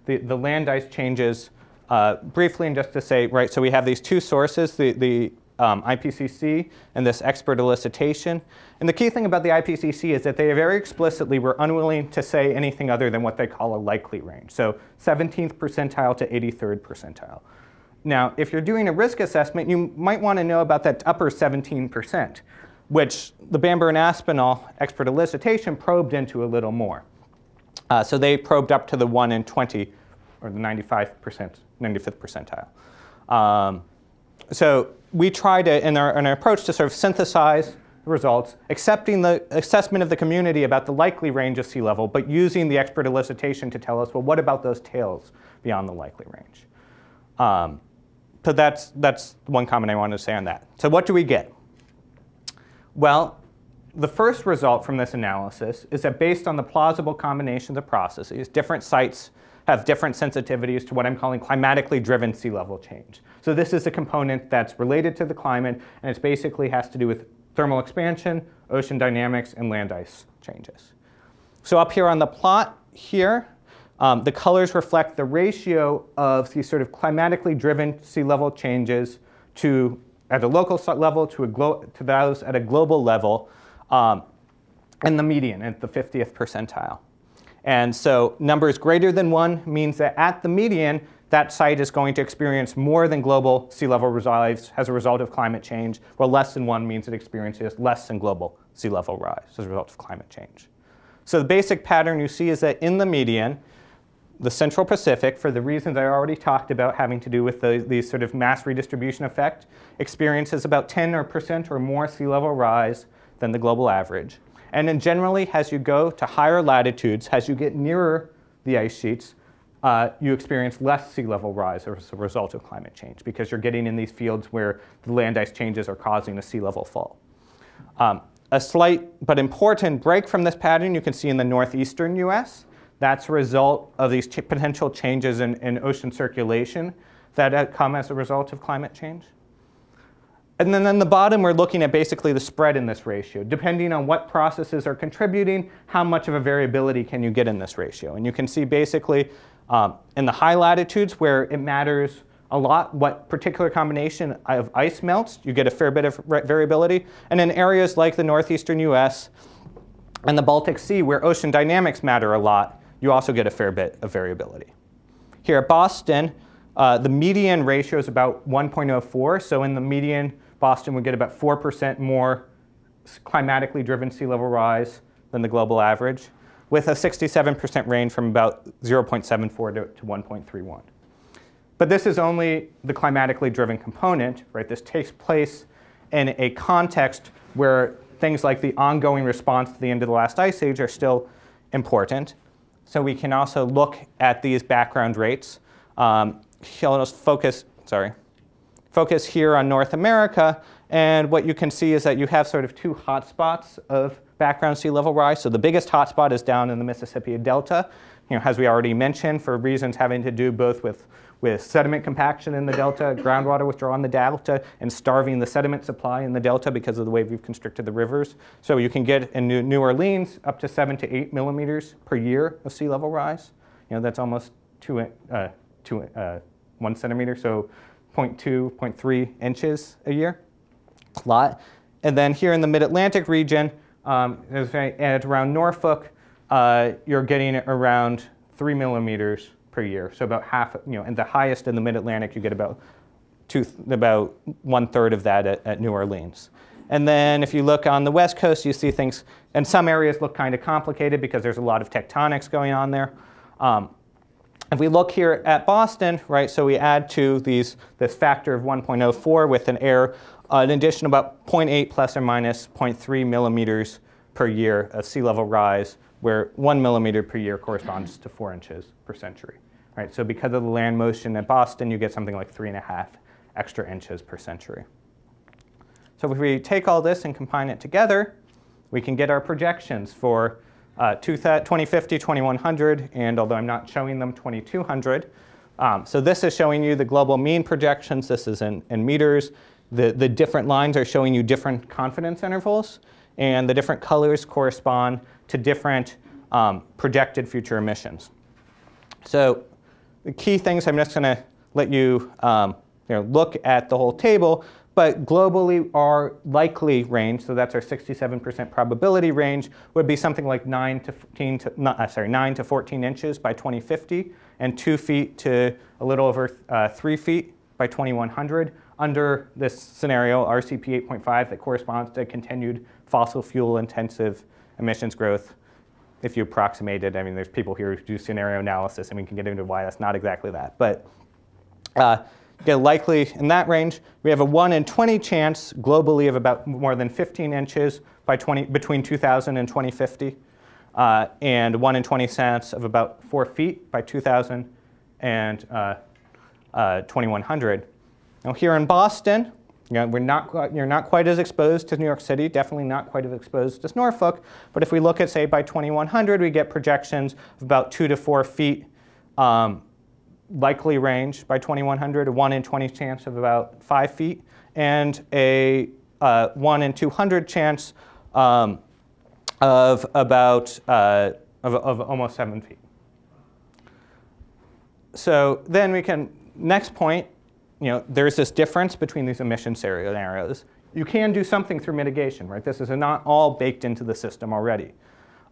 the, the land ice changes uh, briefly. And just to say, right, so we have these two sources, the, the um, I P C C and this expert elicitation. And the key thing about the I P C C is that they very explicitly were unwilling to say anything other than what they call a likely range. So seventeenth percentile to eighty-third percentile. Now, if you're doing a risk assessment, you might want to know about that upper seventeen percent. Which the Bamber and Aspinall expert elicitation probed into a little more. Uh, so they probed up to the one in twenty, or the ninety-fifth percentile. Um, so we try to, in our, in our approach, to sort of synthesize the results, accepting the assessment of the community about the likely range of sea level, but using the expert elicitation to tell us, well, what about those tails beyond the likely range? Um, so that's, that's one comment I wanted to say on that. So what do we get? Well, the first result from this analysis is that based on the plausible combinations of processes, different sites have different sensitivities to what I'm calling climatically driven sea level change. So this is a component that's related to the climate, and it basically has to do with thermal expansion, ocean dynamics, and land ice changes. So up here on the plot here, um, the colors reflect the ratio of these sort of climatically driven sea level changes to at a local level to, a glo to those at a global level, um, and the median at the fiftieth percentile. And so numbers greater than one means that at the median, that site is going to experience more than global sea level rise as a result of climate change, while less than one means it experiences less than global sea level rise as a result of climate change. So the basic pattern you see is that in the median, the Central Pacific, for the reasons I already talked about having to do with the, the sort of mass redistribution effect, experiences about ten percent or more sea level rise than the global average. And then generally, as you go to higher latitudes, as you get nearer the ice sheets, uh, you experience less sea level rise as a result of climate change, because you're getting in these fields where the land ice changes are causing the sea level fall. Um, a slight but important break from this pattern you can see in the northeastern U S That's a result of these ch potential changes in, in ocean circulation that come as a result of climate change. And then on the bottom, we're looking at basically the spread in this ratio. Depending on what processes are contributing, how much of a variability can you get in this ratio? And you can see basically um, in the high latitudes where it matters a lot what particular combination of ice melts, you get a fair bit of variability. And in areas like the northeastern U S and the Baltic Sea, where ocean dynamics matter a lot, you also get a fair bit of variability. Here at Boston, uh, the median ratio is about one point oh four. So in the median, Boston would get about four percent more climatically driven sea level rise than the global average, with a sixty-seven percent range from about zero point seven four to, to one point three one. But this is only the climatically driven component, right? This takes place in a context where things like the ongoing response to the end of the last ice age are still important. So we can also look at these background rates. Um, I'll just focus, sorry, focus here on North America. And what you can see is that you have sort of two hotspots of background sea level rise. So the biggest hotspot is down in the Mississippi Delta. You know, as we already mentioned, for reasons having to do both with, with sediment compaction in the Delta, groundwater withdrawal in the Delta, and starving the sediment supply in the Delta because of the way we've constricted the rivers. So you can get in New, New Orleans up to seven to eight millimeters per year of sea level rise. You know, that's almost two, uh, two, uh, one centimeter, so zero point two, zero point three inches a year. It's a lot. And then here in the Mid-Atlantic region, um, at around Norfolk, uh, you're getting around three millimeters per year, so about half, you know, and the highest in the Mid-Atlantic, you get about two, about one third of that at, at New Orleans. And then if you look on the west coast, you see things, and some areas look kind of complicated because there's a lot of tectonics going on there. Um, if we look here at Boston, right, so we add to these, this factor of one point oh four with an error, uh, an addition about zero point eight plus or minus zero point three millimeters per year of sea level rise, where one millimeter per year corresponds to four inches per century. Right, so because of the land motion at Boston, you get something like three and a half extra inches per century. So if we take all this and combine it together, we can get our projections for uh, twenty fifty, twenty-one hundred, and although I'm not showing them, twenty-two hundred. Um, so this is showing you the global mean projections. This is in, in meters. The, the different lines are showing you different confidence intervals, and the different colors correspond to different um, projected future emissions. So the key things, I'm just going to let you, um, you know, look at the whole table, but globally our likely range, so that's our sixty-seven percent probability range, would be something like nine to fourteen, to, not, sorry, nine to fourteen inches by twenty fifty and two feet to a little over uh, three feet by twenty-one hundred under this scenario, R C P eight point five, that corresponds to continued fossil fuel intensive emissions growth. If you approximate it, I mean, there's people here who do scenario analysis, and we can get into why that's not exactly that. But uh, yeah, likely in that range, we have a one in twenty chance globally of about more than fifteen inches by twenty, between two thousand and twenty fifty, uh, and one in twenty chance of about four feet by two thousand and uh, uh, twenty-one hundred. Now here in Boston, you know, we're not, you're not quite as exposed to New York City, definitely not quite as exposed as Norfolk, but if we look at, say, by twenty-one hundred, we get projections of about two to four feet um, likely range by twenty-one hundred, a one in twenty chance of about five feet, and a uh, one in two hundred chance um, of about, uh, of, of almost seven feet. So then we can, next point, you know, there's this difference between these emission scenarios. You can do something through mitigation, right? This is not all baked into the system already.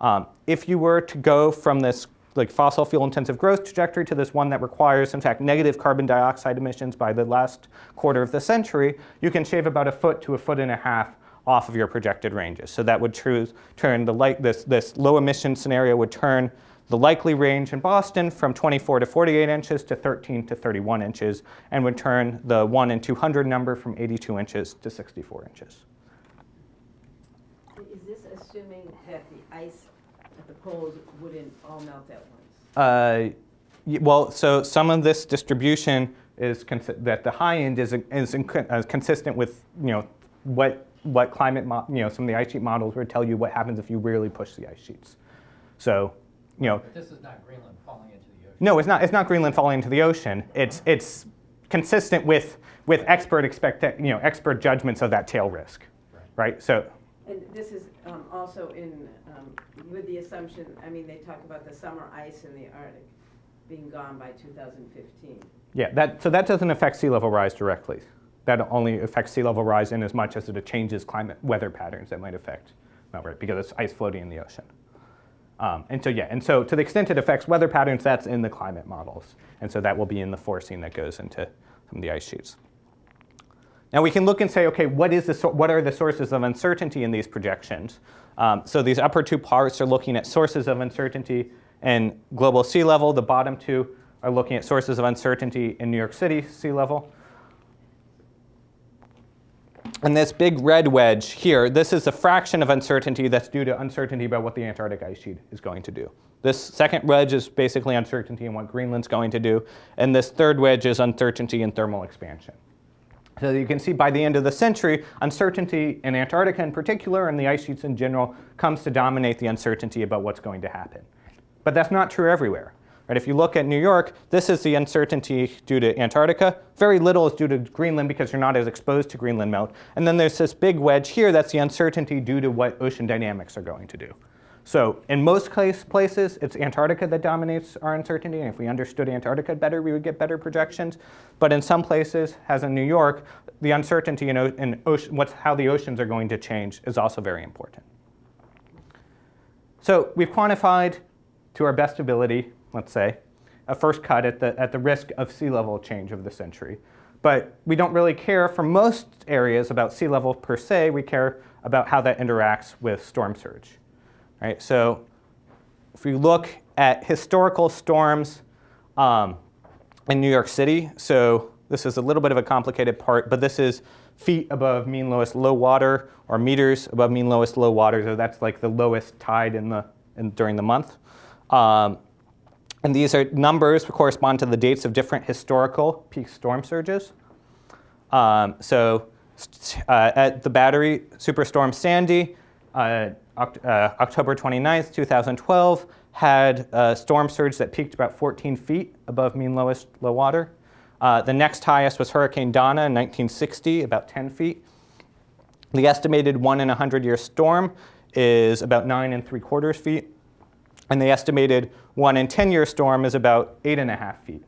Um, if you were to go from this like fossil fuel intensive growth trajectory to this one that requires, in fact, negative carbon dioxide emissions by the last quarter of the century, you can shave about a foot to a foot and a half off of your projected ranges. So that would choose, turn the light, this, this low emission scenario would turn the likely range in Boston from twenty-four to forty-eight inches to thirteen to thirty-one inches, and would turn the one in two hundred number from eighty-two inches to sixty-four inches. Is this assuming that the ice at the poles wouldn't all melt at once? Uh, well, so some of this distribution is that the high end is, is uh, consistent with, you know, what, what climate, you know, some of the ice sheet models would tell you what happens if you really push the ice sheets. So, you know, but this is not Greenland falling into the ocean. No, it's not. It's not Greenland falling into the ocean. It's it's consistent with with expert expect you know expert judgments of that tail risk, right? right? So, and this is um, also in um, with the assumption. I mean, they talk about the summer ice in the Arctic being gone by two thousand fifteen. Yeah, that so that doesn't affect sea level rise directly. That only affects sea level rise in as much as it changes climate weather patterns that might affect, well, right, because it's ice floating in the ocean. Um, and so, yeah, and so to the extent it affects weather patterns, that's in the climate models. And so that will be in the forcing that goes into some of the ice sheets. Now we can look and say, okay, what, is the so what are the sources of uncertainty in these projections? Um, so these upper two parts are looking at sources of uncertainty in global sea level. The bottom two are looking at sources of uncertainty in New York City sea level. And this big red wedge here, this is a fraction of uncertainty that's due to uncertainty about what the Antarctic ice sheet is going to do. This second wedge is basically uncertainty in what Greenland's going to do. And this third wedge is uncertainty in thermal expansion. So you can see by the end of the century, uncertainty in Antarctica in particular and the ice sheets in general comes to dominate the uncertainty about what's going to happen. But that's not true everywhere. Right, if you look at New York, this is the uncertainty due to Antarctica. Very little is due to Greenland because you're not as exposed to Greenland melt. And then there's this big wedge here that's the uncertainty due to what ocean dynamics are going to do. So in most case places, it's Antarctica that dominates our uncertainty. And if we understood Antarctica better, we would get better projections. But in some places, as in New York, the uncertainty in, in ocean, what's, how the oceans are going to change is also very important. So we've quantified to our best ability, let's say, a first cut at the, at the risk of sea level change of the century. But we don't really care for most areas about sea level per se. We care about how that interacts with storm surge. Right? So if you look at historical storms um, in New York City, so this is a little bit of a complicated part, but this is feet above mean lowest low water, or meters above mean lowest low water. So that's like the lowest tide in the in, during the month. Um, and these are numbers that correspond to the dates of different historical peak storm surges. Um, so uh, at the Battery, Superstorm Sandy, uh, Oct uh, October twenty-ninth, two thousand twelve, had a storm surge that peaked about fourteen feet above mean lowest low water. Uh, the next highest was Hurricane Donna in nineteen sixty, about ten feet. The estimated one in a hundred year storm is about nine and three quarters feet. And the estimated one in ten year storm is about eight and a half feet.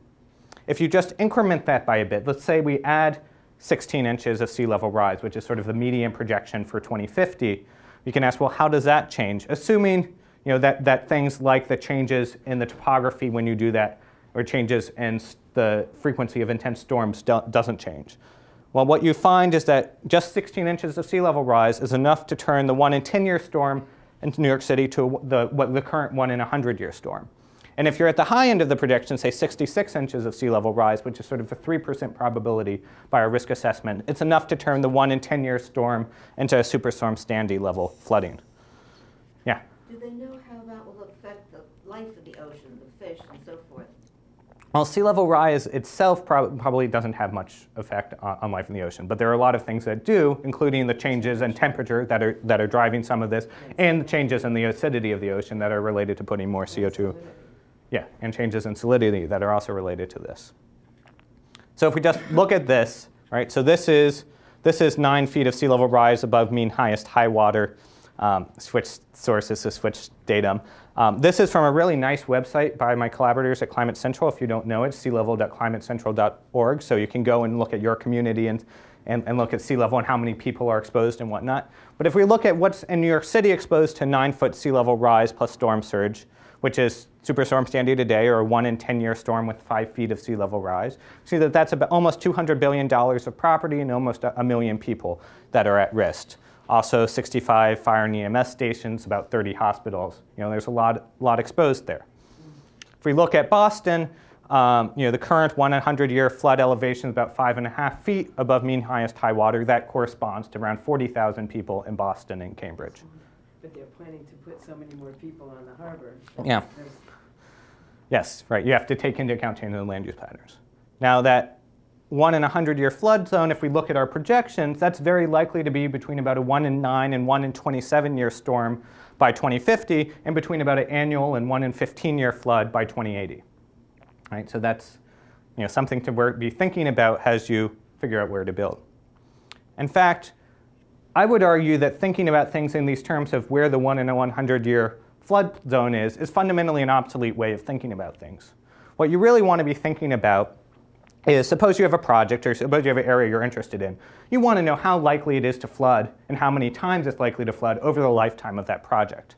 If you just increment that by a bit, let's say we add sixteen inches of sea level rise, which is sort of the median projection for twenty fifty, you can ask, well, how does that change? Assuming you know, that, that things like the changes in the topography when you do that, or changes in the frequency of intense storms do doesn't change. Well, what you find is that just sixteen inches of sea level rise is enough to turn the one in ten year storm into New York City to the, what, the current one in a hundred year storm. And if you're at the high end of the projection, say sixty-six inches of sea level rise, which is sort of a three percent probability by our risk assessment, it's enough to turn the one in ten year storm into a Superstorm Sandy level flooding. Yeah? Do they know how that will affect the life of the ocean, the fish, and so forth? Well, sea level rise itself prob probably doesn't have much effect on, on life in the ocean, but there are a lot of things that do, including the changes in temperature that are, that are driving some of this, and the changes in the acidity of the ocean that are related to putting more C O two. Yeah, and changes in salinity that are also related to this. So if we just look at this, right, so this is, this is nine feet of sea level rise above mean highest high water. Um, switch sources to switch datum. Um, this is from a really nice website by my collaborators at Climate Central. If you don't know it, sea level dot climate central dot org. So you can go and look at your community and, and, and look at sea level and how many people are exposed and whatnot. But if we look at what's in New York City exposed to nine foot sea level rise plus storm surge, which is Superstorm Sandy today, or a one in ten year storm with five feet of sea level rise, see that that's about almost two hundred billion dollars of property and almost a, a million people that are at risk. Also sixty-five fire and E M S stations, about thirty hospitals. You know, there's a lot, lot exposed there. If we look at Boston, um, you know, the current one in a hundred year flood elevation is about five and a half feet above mean highest high water. That corresponds to around forty thousand people in Boston and Cambridge. But they're planning to put so many more people on the harbor. Yeah. There's... Yes, right. You have to take into account changes in land use patterns. Now that one in a hundred year flood zone, if we look at our projections, that's very likely to be between about a one in nine and one in twenty-seven year storm by twenty fifty, and between about an annual and one in fifteen year flood by twenty eighty. Right? So that's you know, something to be thinking about as you figure out where to build. In fact, I would argue that thinking about things in these terms of where the one in a hundred year flood zone is, is fundamentally an obsolete way of thinking about things. What you really want to be thinking about is, suppose you have a project, or suppose you have an area you're interested in. You want to know how likely it is to flood and how many times it's likely to flood over the lifetime of that project.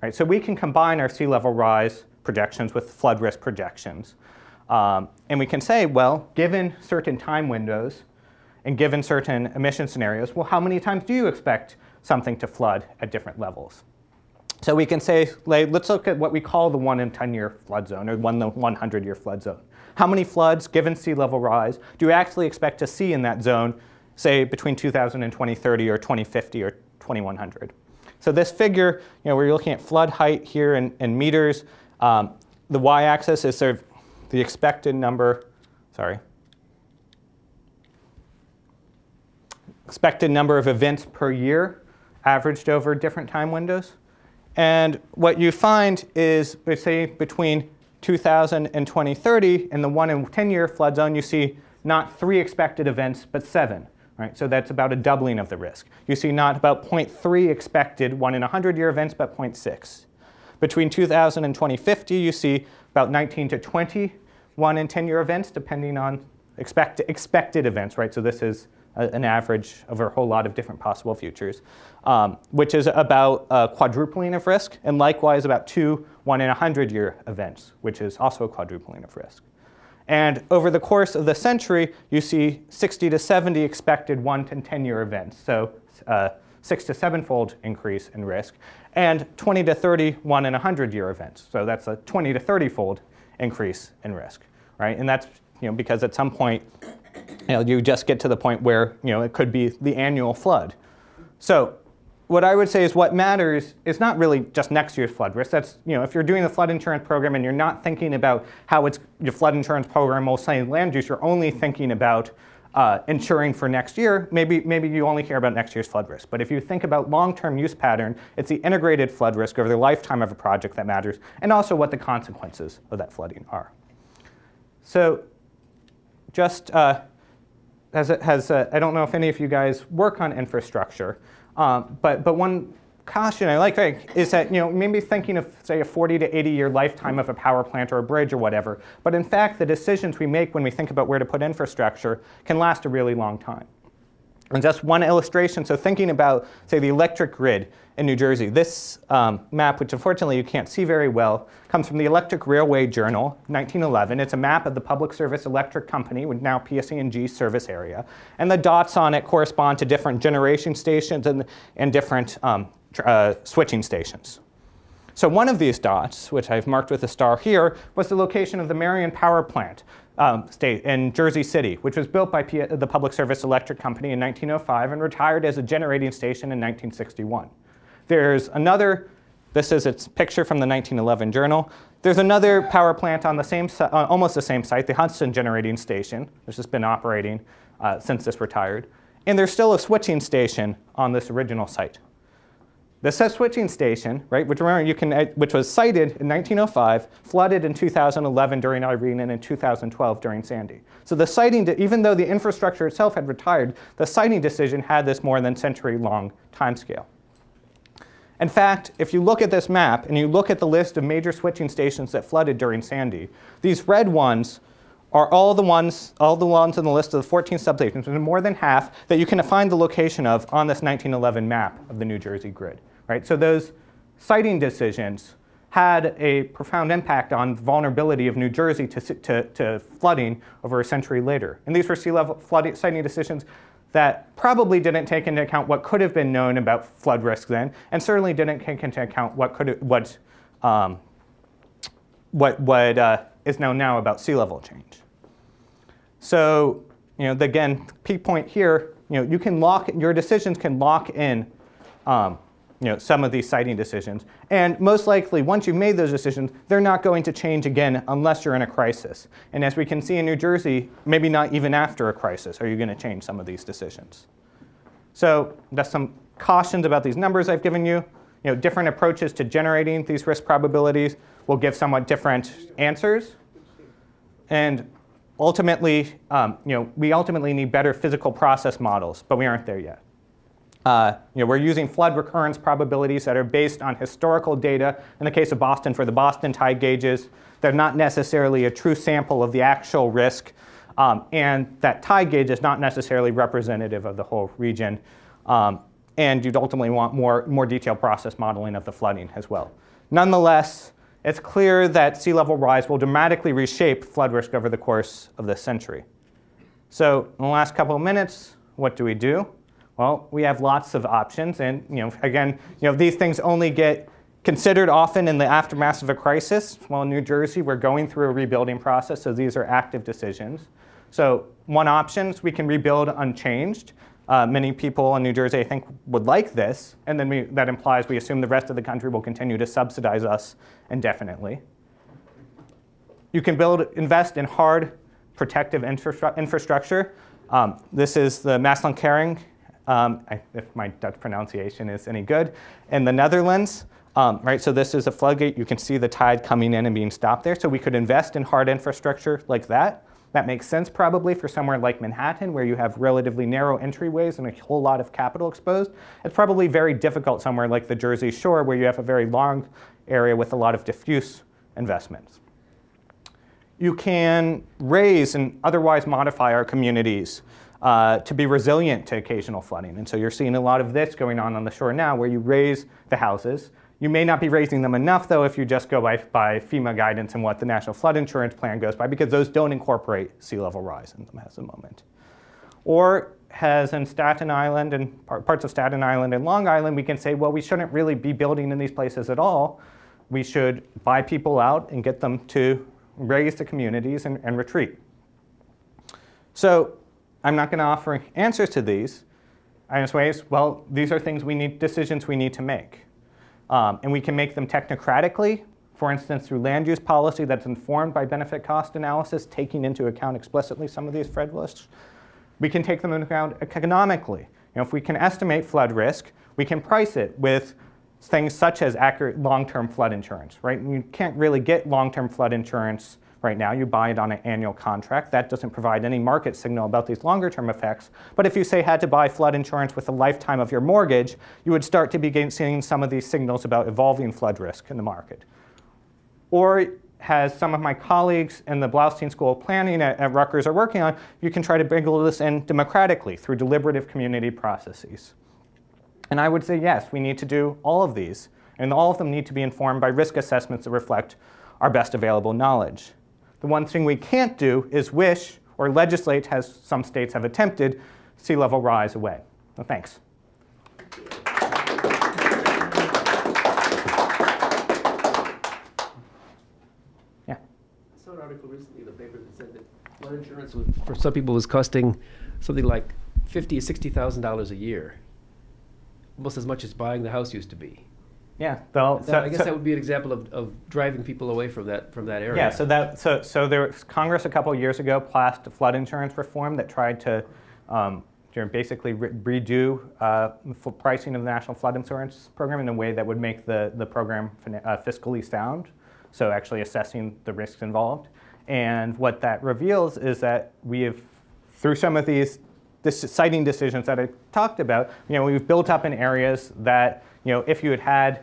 Right? So we can combine our sea level rise projections with flood risk projections. Um, and we can say, well, given certain time windows and given certain emission scenarios, well, how many times do you expect something to flood at different levels? So we can say, let's look at what we call the one in ten year flood zone, or one in a hundred year flood zone. How many floods, given sea level rise, do you actually expect to see in that zone, say, between two thousand and twenty thirty, or twenty fifty, or twenty-one hundred? So this figure, you know, we're looking at flood height here in, in meters. Um, the y-axis is sort of the expected number, sorry, expected number of events per year averaged over different time windows. And what you find is, let's say, between two thousand and twenty thirty, in the one in ten year flood zone, you see not three expected events, but seven. Right? So that's about a doubling of the risk. You see not about zero point three expected one in a hundred year events, but zero point six. Between two thousand and twenty fifty, you see about nineteen to twenty one in ten year events, depending on expect expected events. Right? So this is a, an average of a whole lot of different possible futures, um, which is about a quadrupling of risk, and likewise about two one in a hundred year events, which is also a quadrupling of risk. And over the course of the century, you see sixty to seventy expected one to ten year events. So uh, six to sevenfold increase in risk, and twenty to thirty one in one hundred year events. So that's a twenty to thirty fold increase in risk, right? And that's you know, because at some point, you know, you just get to the point where you know, it could be the annual flood. So what I would say is what matters is not really just next year's flood risk. That's, you know, if you're doing the flood insurance program and you're not thinking about how it's, your flood insurance program will save land use, you're only thinking about uh, insuring for next year, maybe, maybe you only care about next year's flood risk. But if you think about long-term use pattern, it's the integrated flood risk over the lifetime of a project that matters, and also what the consequences of that flooding are. So just uh, as, it has, uh, I don't know if any of you guys work on infrastructure, Um, but, but one caution I like to make is that you know, maybe thinking of, say, a forty to eighty year lifetime of a power plant or a bridge or whatever, but in fact, the decisions we make when we think about where to put infrastructure can last a really long time. And just one illustration, so thinking about, say, the electric grid in New Jersey, this um, map, which unfortunately you can't see very well, comes from the Electric Railway Journal, nineteen eleven. It's a map of the Public Service Electric Company, with now P S E and G service area. And the dots on it correspond to different generation stations and, and different um, uh, switching stations. So one of these dots, which I've marked with a star here, was the location of the Marion Power Plant. Um, state in Jersey City, which was built by P the Public Service Electric Company in nineteen oh five and retired as a generating station in nineteen sixty-one. There's another, this is its picture from the nineteen eleven journal. There's another power plant on the same, uh, almost the same site, the Hudson Generating Station, which has been operating uh, since this retired. And there's still a switching station on this original site. This switching station, right, which remember you can, which was sited in nineteen oh five, flooded in two thousand eleven during Irene and in two thousand twelve during Sandy. So the siting, even though the infrastructure itself had retired, the siting decision had this more than century-long timescale. In fact, if you look at this map and you look at the list of major switching stations that flooded during Sandy, these red ones are all the ones, all the ones on the list of the fourteen substations, and more than half that you can find the location of on this nineteen eleven map of the New Jersey grid. Right? So those siting decisions had a profound impact on the vulnerability of New Jersey to, to, to flooding over a century later. And these were sea level flooding, siting decisions that probably didn't take into account what could have been known about flood risk then, and certainly didn't take into account what, could, what, um, what, what uh, is known now about sea level change. So you know, the, again, key point here, you know, you can lock, your decisions can lock in um, You know, some of these siting decisions. And most likely, once you've made those decisions, they're not going to change again unless you're in a crisis. And as we can see in New Jersey, maybe not even after a crisis are you going to change some of these decisions. So that's some cautions about these numbers I've given you. You know, different approaches to generating these risk probabilities will give somewhat different answers. And ultimately, um, you know, we ultimately need better physical process models, but we aren't there yet. Uh, you know, we're using flood recurrence probabilities that are based on historical data. In the case of Boston, for the Boston tide gauges, they're not necessarily a true sample of the actual risk. Um, and that tide gauge is not necessarily representative of the whole region. Um, and you'd ultimately want more, more detailed process modeling of the flooding as well. Nonetheless, it's clear that sea level rise will dramatically reshape flood risk over the course of this century. So in the last couple of minutes, what do we do? Well, we have lots of options, and you know, again, you know, these things only get considered often in the aftermath of a crisis. Well, in New Jersey, we're going through a rebuilding process, so these are active decisions. So one option is we can rebuild unchanged. Uh, many people in New Jersey, I think, would like this, and then we, that implies we assume the rest of the country will continue to subsidize us indefinitely. You can build, invest in hard, protective infra infrastructure. Um, this is the Maasland-Caring. Um, I, if my Dutch pronunciation is any good, in the Netherlands, um, right? So this is a floodgate. You can see the tide coming in and being stopped there. So we could invest in hard infrastructure like that. That makes sense probably for somewhere like Manhattan, where you have relatively narrow entryways and a whole lot of capital exposed. It's probably very difficult somewhere like the Jersey Shore, where you have a very long area with a lot of diffuse investments. You can raise and otherwise modify our communities Uh, to be resilient to occasional flooding. And so you're seeing a lot of this going on on the shore now, where you raise the houses. You may not be raising them enough, though, if you just go by, by FEMA guidance and what the National Flood Insurance Plan goes by, because those don't incorporate sea level rise in them at the moment. Or has in Staten Island and parts of Staten Island and Long Island, we can say, well, we shouldn't really be building in these places at all. We should buy people out and get them to raise the communities and, and retreat. So I'm not going to offer answers to these. I just say, well, these are things we need, decisions we need to make. Um, and we can make them technocratically, for instance, through land use policy that's informed by benefit cost analysis, taking into account explicitly some of these flood risks. We can take them into account economically. You know, if we can estimate flood risk, we can price it with things such as accurate long-term flood insurance, right? And you can't really get long-term flood insurance right now. You buy it on an annual contract. That doesn't provide any market signal about these longer-term effects. But if you, say, had to buy flood insurance with the lifetime of your mortgage, you would start to begin seeing some of these signals about evolving flood risk in the market. Or, as some of my colleagues in the Blaustein School of Planning at, at Rutgers are working on, you can try to wiggle this in democratically through deliberative community processes. And I would say, yes, we need to do all of these. And all of them need to be informed by risk assessments that reflect our best available knowledge. The one thing we can't do is wish or legislate, as some states have attempted, sea level rise away. So thanks. Yeah. I saw an article recently in the paper that said that flood insurance was, for some people was costing something like fifty thousand or sixty thousand dollars a year, almost as much as buying the house used to be. Yeah, so, I guess so, that would be an example of, of driving people away from that from that area. Yeah, so that so so there was Congress a couple of years ago passed flood insurance reform that tried to um, basically re redo uh, pricing of the National Flood Insurance Program in a way that would make the the program uh, fiscally sound. So actually assessing the risks involved, and what that reveals is that we have, through some of these citing decisions that I talked about, you know, we've built up in areas that, you know, if you had had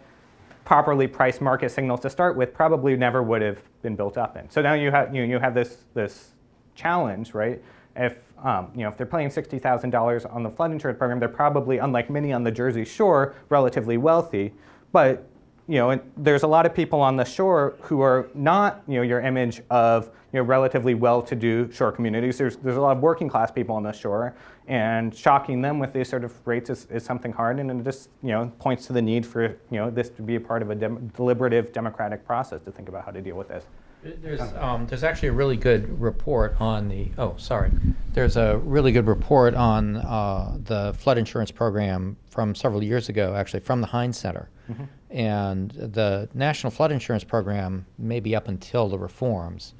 properly priced market signals to start with, probably never would have been built up in. So now you have, you know, you have this, this challenge, right? If, um, you know, if they're paying sixty thousand dollars on the flood insurance program, they're probably, unlike many on the Jersey Shore, relatively wealthy. But, you know, and there's a lot of people on the shore who are not, you know, your image of, you know, relatively well-to-do shore communities. There's, there's a lot of working-class people on the shore, and shocking them with these sort of rates is, is something hard, and it just, you know, points to the need for, you know, this to be a part of a dem deliberative democratic process to think about how to deal with this. There's, um, there's actually a really good report on the, oh, sorry. There's a really good report on uh, the flood insurance program from several years ago, actually, from the Hines Center. Mm-hmm. And the National Flood Insurance Program, maybe up until the reforms,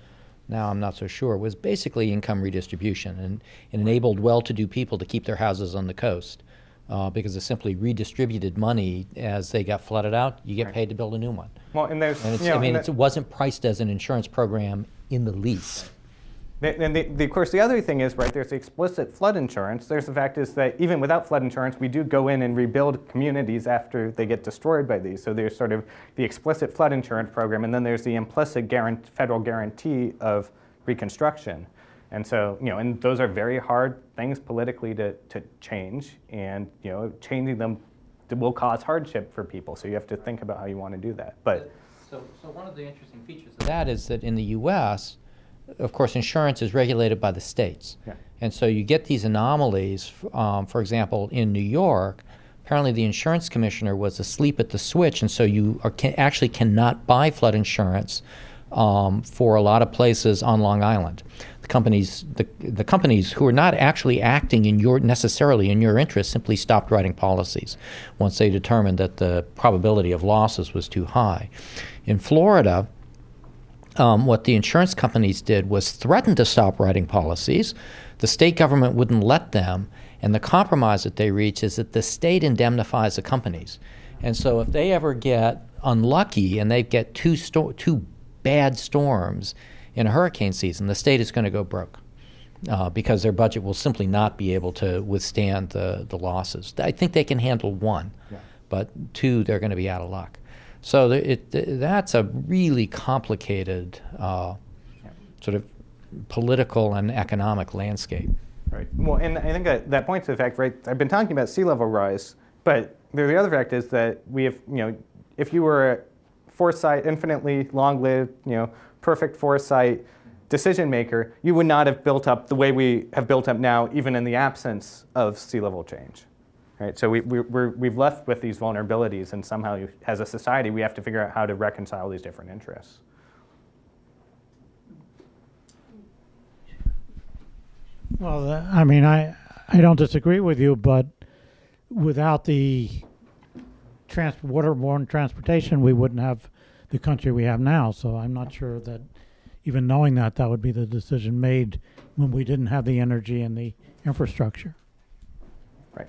now I'm not so sure, was basically income redistribution, and it enabled well-to-do people to keep their houses on the coast uh, because it simply redistributed money as they got flooded out. You get right. paid to build a new one. Well, and there's, and it's, you know, I mean, and it's, it wasn't priced as an insurance program in the least. And the, the, of course, the other thing is, right, there's the explicit flood insurance. There's the fact is that even without flood insurance, we do go in and rebuild communities after they get destroyed by these. So there's sort of the explicit flood insurance program, and then there's the implicit guarantee, federal guarantee of reconstruction. And so, you know, and those are very hard things politically to, to change, and, you know, changing them will cause hardship for people. So you have to think about how you want to do that. But So, so one of the interesting features of that is that in the U S, of course, insurance is regulated by the states. Yeah. And so you get these anomalies. Um, for example, in New York, apparently the insurance commissioner was asleep at the switch, and so you are can, actually cannot buy flood insurance um, for a lot of places on Long Island. The companies, the, the companies who are not actually acting in your, necessarily in your interest simply stopped writing policies once they determined that the probability of losses was too high. In Florida, Um, what the insurance companies did was threaten to stop writing policies. The state government wouldn't let them, and the compromise that they reach is that the state indemnifies the companies. And so if they ever get unlucky and they get two, sto two bad storms in a hurricane season, the state is going to go broke uh, because their budget will simply not be able to withstand the, the losses. I think they can handle one, yeah. but two, they're going to be out of luck. So it, it, that's a really complicated uh, sort of political and economic landscape. Right. Well, and I think that, that points to the fact, right, I've been talking about sea level rise, but the other fact is that we have, you know, if you were a foresight, infinitely long-lived, you know, perfect foresight decision maker, you would not have built up the way we have built up now, even in the absence of sea level change. Right? So we, we, we're, we've left with these vulnerabilities, and somehow you, as a society, we have to figure out how to reconcile these different interests. Well, I mean, I, I don't disagree with you, but without the trans waterborne transportation, we wouldn't have the country we have now. So I'm not sure that, even knowing that, that would be the decision made when we didn't have the energy and the infrastructure. Right.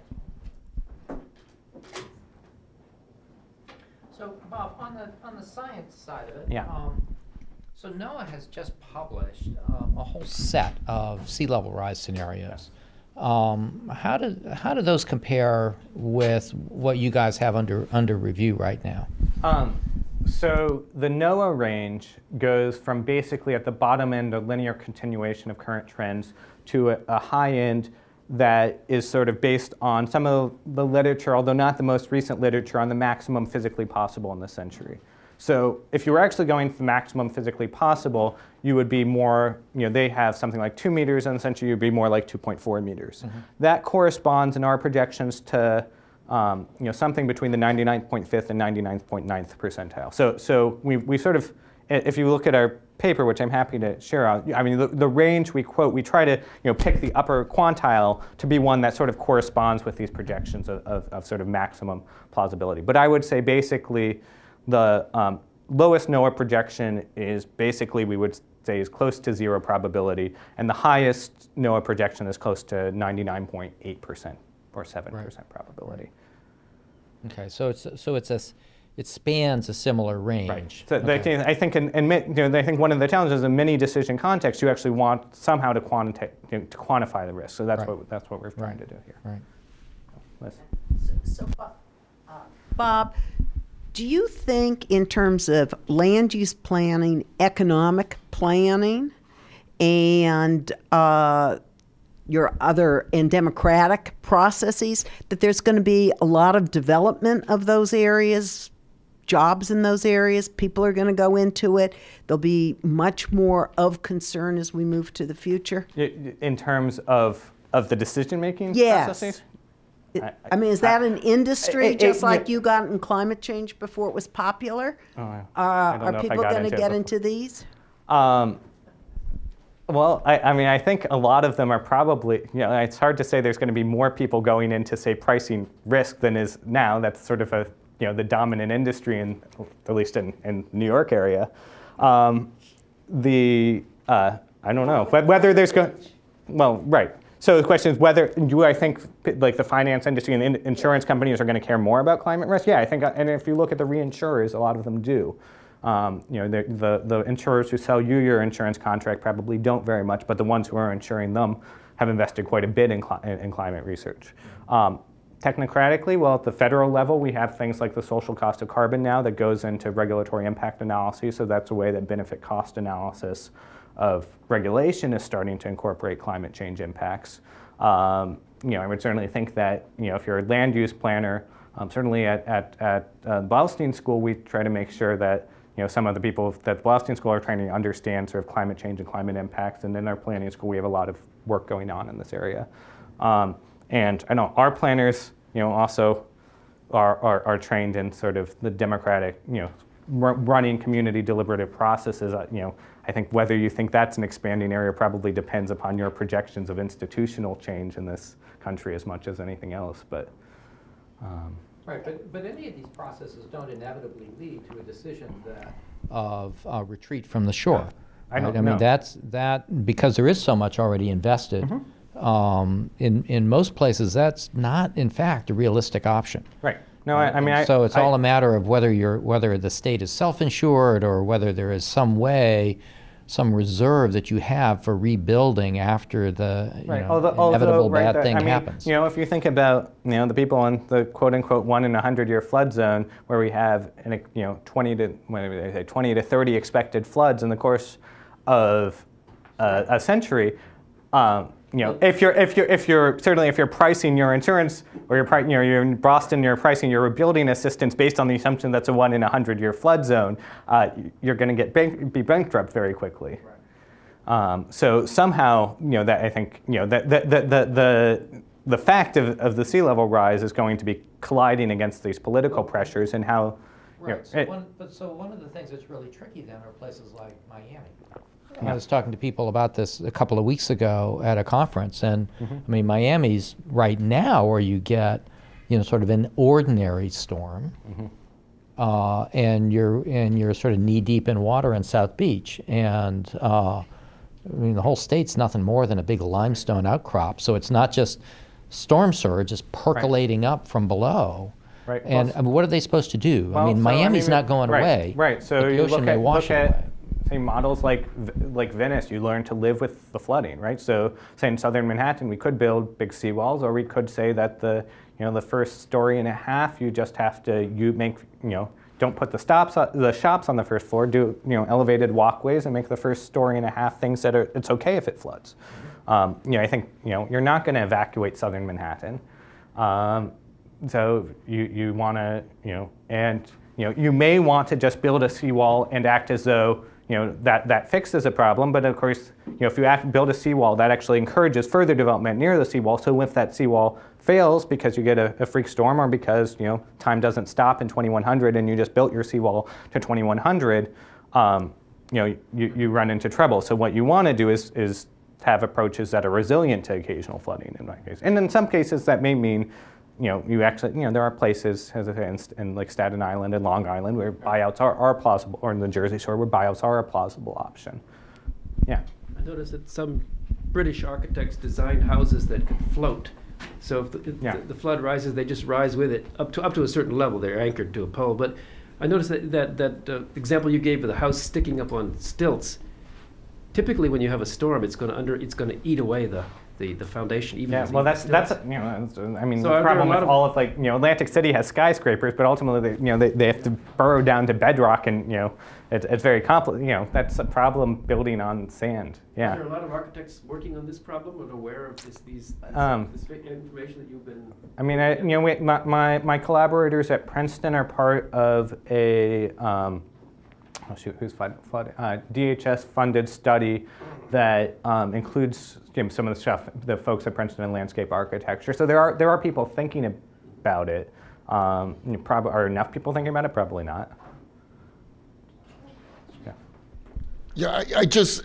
So, Bob, on the, on the science side of it, yeah. um, so NOAA has just published um, a whole set of sea level rise scenarios. Um, how, do, how do those compare with what you guys have under, under review right now? Um, So the NOAA range goes from basically at the bottom end, a linear continuation of current trends, to a, a high end that is sort of based on some of the literature, although not the most recent literature, on the maximum physically possible in the century. So if you were actually going for the maximum physically possible, you would be more, you know, they have something like two meters in the century, you'd be more like two point four meters. Mm-hmm. That corresponds in our projections to Um, you know, something between the ninety-ninth point fifth and ninety-ninth point ninth percentile. So, so we, we sort of, if you look at our paper, which I'm happy to share out, I mean, the, the range we quote, we try to, you know, pick the upper quantile to be one that sort of corresponds with these projections of, of, of sort of maximum plausibility. But I would say basically the um, lowest NOAA projection is basically, we would say, is close to zero probability, and the highest NOAA projection is close to ninety-nine point eight percent or seven percent right. probability. Okay, so it's so it's a, it spans a similar range. Right. So okay. they, I think, in, in, you know, I think one of the challenges in many decision contexts, you actually want somehow to quanti you know, to quantify the risk. So that's right. what that's what we're trying right. to do here. Right. Liz. So, so Bob, uh, Bob, do you think in terms of land use planning, economic planning, and uh, your other and democratic processes, that there's going to be a lot of development of those areas, jobs in those areas, people are going to go into it, there'll be much more of concern as we move to the future? In terms of, of the decision-making yes. processes? It, I, I mean, is that I, an industry it, just it, like it, you got in climate change before it was popular? Oh, I, uh, I don't know are people going to get into these? Um, Well, I, I mean, I think a lot of them are probably, you know, it's hard to say there's going to be more people going into, say, pricing risk than is now. That's sort of a, you know, the dominant industry, in, at least in, in New York area. Um, the, uh, I don't know, whether there's going, well, right. So the question is whether, do I think like the finance industry and in insurance companies are going to care more about climate risk? Yeah, I think, and if you look at the reinsurers, a lot of them do. Um, you know, the, the, the insurers who sell you your insurance contract probably don't very much, but the ones who are insuring them have invested quite a bit in, cli in climate research. Um, technocratically, well, at the federal level, we have things like the social cost of carbon now that goes into regulatory impact analysis, so that's a way that benefit cost analysis of regulation is starting to incorporate climate change impacts. Um, you know, I would certainly think that, you know, if you're a land use planner, um, certainly at, at, at uh, Blaustein School, we try to make sure that you know, some of the people that the Blaustein School are trying to understand sort of climate change and climate impacts, and in our planning school, we have a lot of work going on in this area. Um, and I know our planners, you know, also are, are, are trained in sort of the democratic, you know, running community deliberative processes. You know, I think whether you think that's an expanding area probably depends upon your projections of institutional change in this country as much as anything else, but. Um, Right, but, but any of these processes don't inevitably lead to a decision that of uh, retreat from the shore. I don't right? I mean, know. that's that because there is so much already invested. Mm-hmm. um, in in most places, that's not in fact a realistic option. Right. No, I, I mean, I, so it's I, all a matter of whether you're whether the state is self-insured or whether there is some way, some reserve that you have for rebuilding after the right. you know, although, inevitable although, right, bad the, thing I mean, happens. You know, if you think about you know the people in the quote unquote one in a hundred year flood zone, where we have an, you know twenty to whatever they say twenty to thirty expected floods in the course of uh, a century, Um, you know, if you're if you're if you're certainly if you're pricing your insurance or you're you know you're in Boston, you're pricing your rebuilding assistance based on the assumption that's a one in a hundred year flood zone, uh, you're going to get bank, be bankrupt very quickly. Right. Um, so somehow, you know, that I think, you know, that the the the the fact of of the sea level rise is going to be colliding against these political pressures and how. Right. Yeah, so it, one, but so one of the things that's really tricky then are places like Miami. Yeah. I was talking to people about this a couple of weeks ago at a conference, and mm-hmm. I mean, Miami's right now where you get, you know, sort of an ordinary storm, mm-hmm. uh, and you're and you're sort of knee deep in water in South Beach, and uh, I mean the whole state's nothing more than a big limestone outcrop, so it's not just storm surge, it's percolating right. up from below. Right. And well, I mean, what are they supposed to do? Well, I mean, so Miami's I mean, not going right, away. Right. So the you ocean look at, may wash look at say models like like Venice. You learn to live with the flooding, right? So say in southern Manhattan, we could build big seawalls, or we could say that the you know the first story and a half, you just have to you make you know don't put the stops on, the shops on the first floor. Do you know elevated walkways and make the first story and a half things that are it's okay if it floods. Um, you know, I think you know you're not going to evacuate southern Manhattan. Um, So you, you want to, you know, and, you know, you may want to just build a seawall and act as though, you know, that, that fixes a problem. But of course, you know, if you act, build a seawall, that actually encourages further development near the seawall. So if that seawall fails because you get a, a freak storm or because, you know, time doesn't stop in twenty-one hundred and you just built your seawall to twenty-one hundred, um, you know, you, you run into trouble. So what you want to do is, is have approaches that are resilient to occasional flooding in my case. And in some cases that may mean you know, you actually, you know, there are places, as I say, in like Staten Island and Long Island where buyouts are, are plausible, or in the Jersey Shore where buyouts are a plausible option. Yeah. I noticed that some British architects designed houses that could float. So if the, yeah. the, the flood rises, they just rise with it up to up to a certain level. They're anchored to a pole. But I noticed that that, that uh, example you gave of the house sticking up on stilts. Typically, when you have a storm, it's going to under it's going to eat away the. The, the foundation even yeah well that's that's you know I mean so the problem with of all of like you know Atlantic City has skyscrapers but ultimately they, you know they, they have to burrow down to bedrock and you know it, it's very complicated you know that's a problem building on sand yeah. Are there a lot of architects working on this problem and aware of this these um, this information that you've been I mean I, you know we, my, my my collaborators at Princeton are part of a um, oh shoot who's flood, flood uh, D H S funded study that um, includes some of the stuff, the folks at Princeton in landscape architecture. So there are there are people thinking about it. Um, you probably are enough people thinking about it. Probably not. Yeah. Yeah. I, I just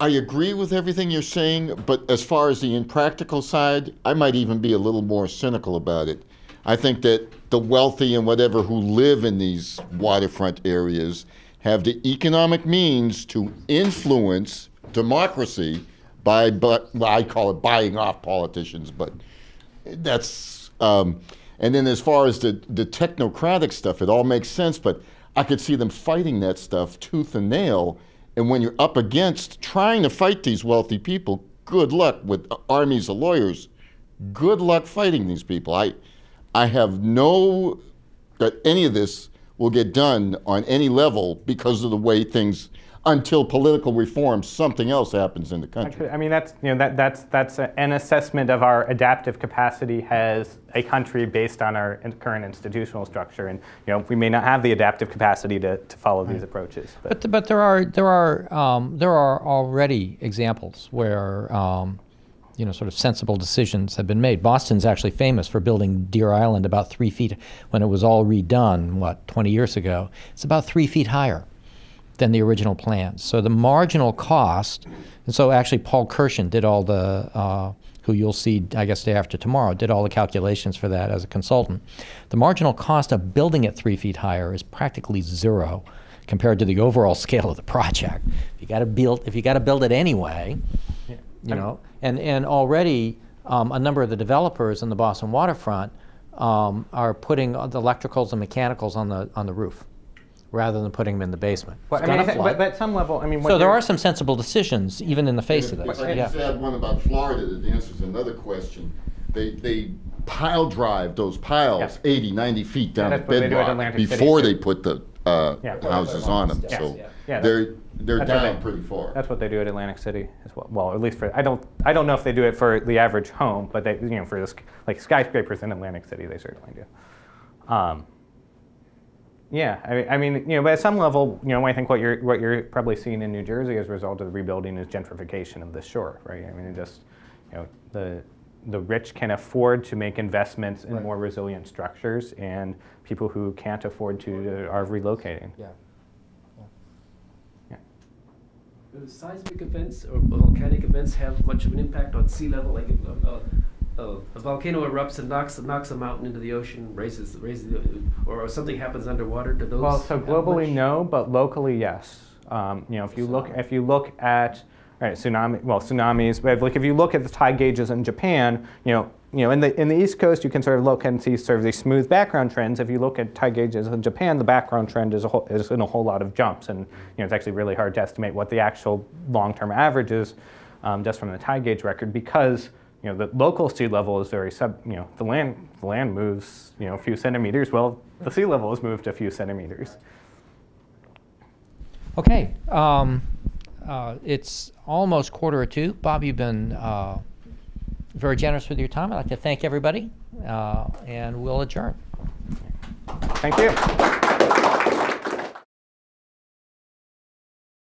I agree with everything you're saying, but as far as the impractical side, I might even be a little more cynical about it. I think that the wealthy and whatever who live in these waterfront areas have the economic means to influence democracy. By, but well, I call it buying off politicians, but that's, um, and then as far as the, the technocratic stuff, it all makes sense, but I could see them fighting that stuff tooth and nail, and when you're up against trying to fight these wealthy people, good luck with armies of lawyers, good luck fighting these people. I, I have no, that any of this will get done on any level because of the way things until political reform, something else happens in the country. I mean, that's you know that that's that's an assessment of our adaptive capacity as a country based on our current institutional structure, and you know we may not have the adaptive capacity to, to follow right. these approaches. But. but but there are there are um, there are already examples where um, you know sort of sensible decisions have been made. Boston's actually famous for building Deer Island about three feet when it was all redone. What twenty years ago? It's about three feet higher than the original plans. So the marginal cost, and so actually Paul Kirshen did all the, uh, who you'll see, I guess, day after tomorrow, did all the calculations for that as a consultant. The marginal cost of building it three feet higher is practically zero compared to the overall scale of the project. If you gotta build, if you gotta build it anyway, yeah. you know, and, and already um, a number of the developers in the Boston waterfront um, are putting the electricals and mechanicals on the, on the roof, rather than putting them in the basement. Well, I mean, th but at some level, I mean... So there are some sensible decisions, even in the face of this. I just had one about Florida that answers another question. They, they pile drive those piles yeah. eighty, ninety feet down yeah, at bedrock before they put the uh, yeah. houses yeah. on them. Yeah. So yeah. Yeah, they're they're that's down they, pretty far. That's what they do at Atlantic City as well. Well, at least for I don't I don't know if they do it for the average home, but they you know for this like skyscrapers in Atlantic City they certainly do. Um, Yeah, I mean, I mean, you know, but at some level, you know, I think what you're what you're probably seeing in New Jersey as a result of the rebuilding is gentrification of the shore, right? I mean, it just, you know, the the rich can afford to make investments in right. more resilient structures, and people who can't afford to are relocating. Yeah. Yeah. yeah. Do seismic events or volcanic events have much of an impact on sea level? Like, uh, Oh, a volcano erupts and knocks knocks a mountain into the ocean, raises raises, or, or something happens underwater. Do those? Well, so globally, no, but locally, yes. Um, you know, if you look if you look at all right, tsunami, well, tsunamis, but like if you look at the tide gauges in Japan, you know, you know, in the in the East Coast, you can sort of look and see sort of these smooth background trends. If you look at tide gauges in Japan, the background trend is a whole, is in a whole lot of jumps, and you know, it's actually really hard to estimate what the actual long-term average is um, just from the tide gauge record because. You know, the local sea level is very sub, you know, the land, the land moves, you know, a few centimeters. Well, the sea level has moved a few centimeters. Okay. Um, uh, it's almost quarter or two. Bob, you've been uh, very generous with your time. I'd like to thank everybody, uh, and we'll adjourn. Thank you.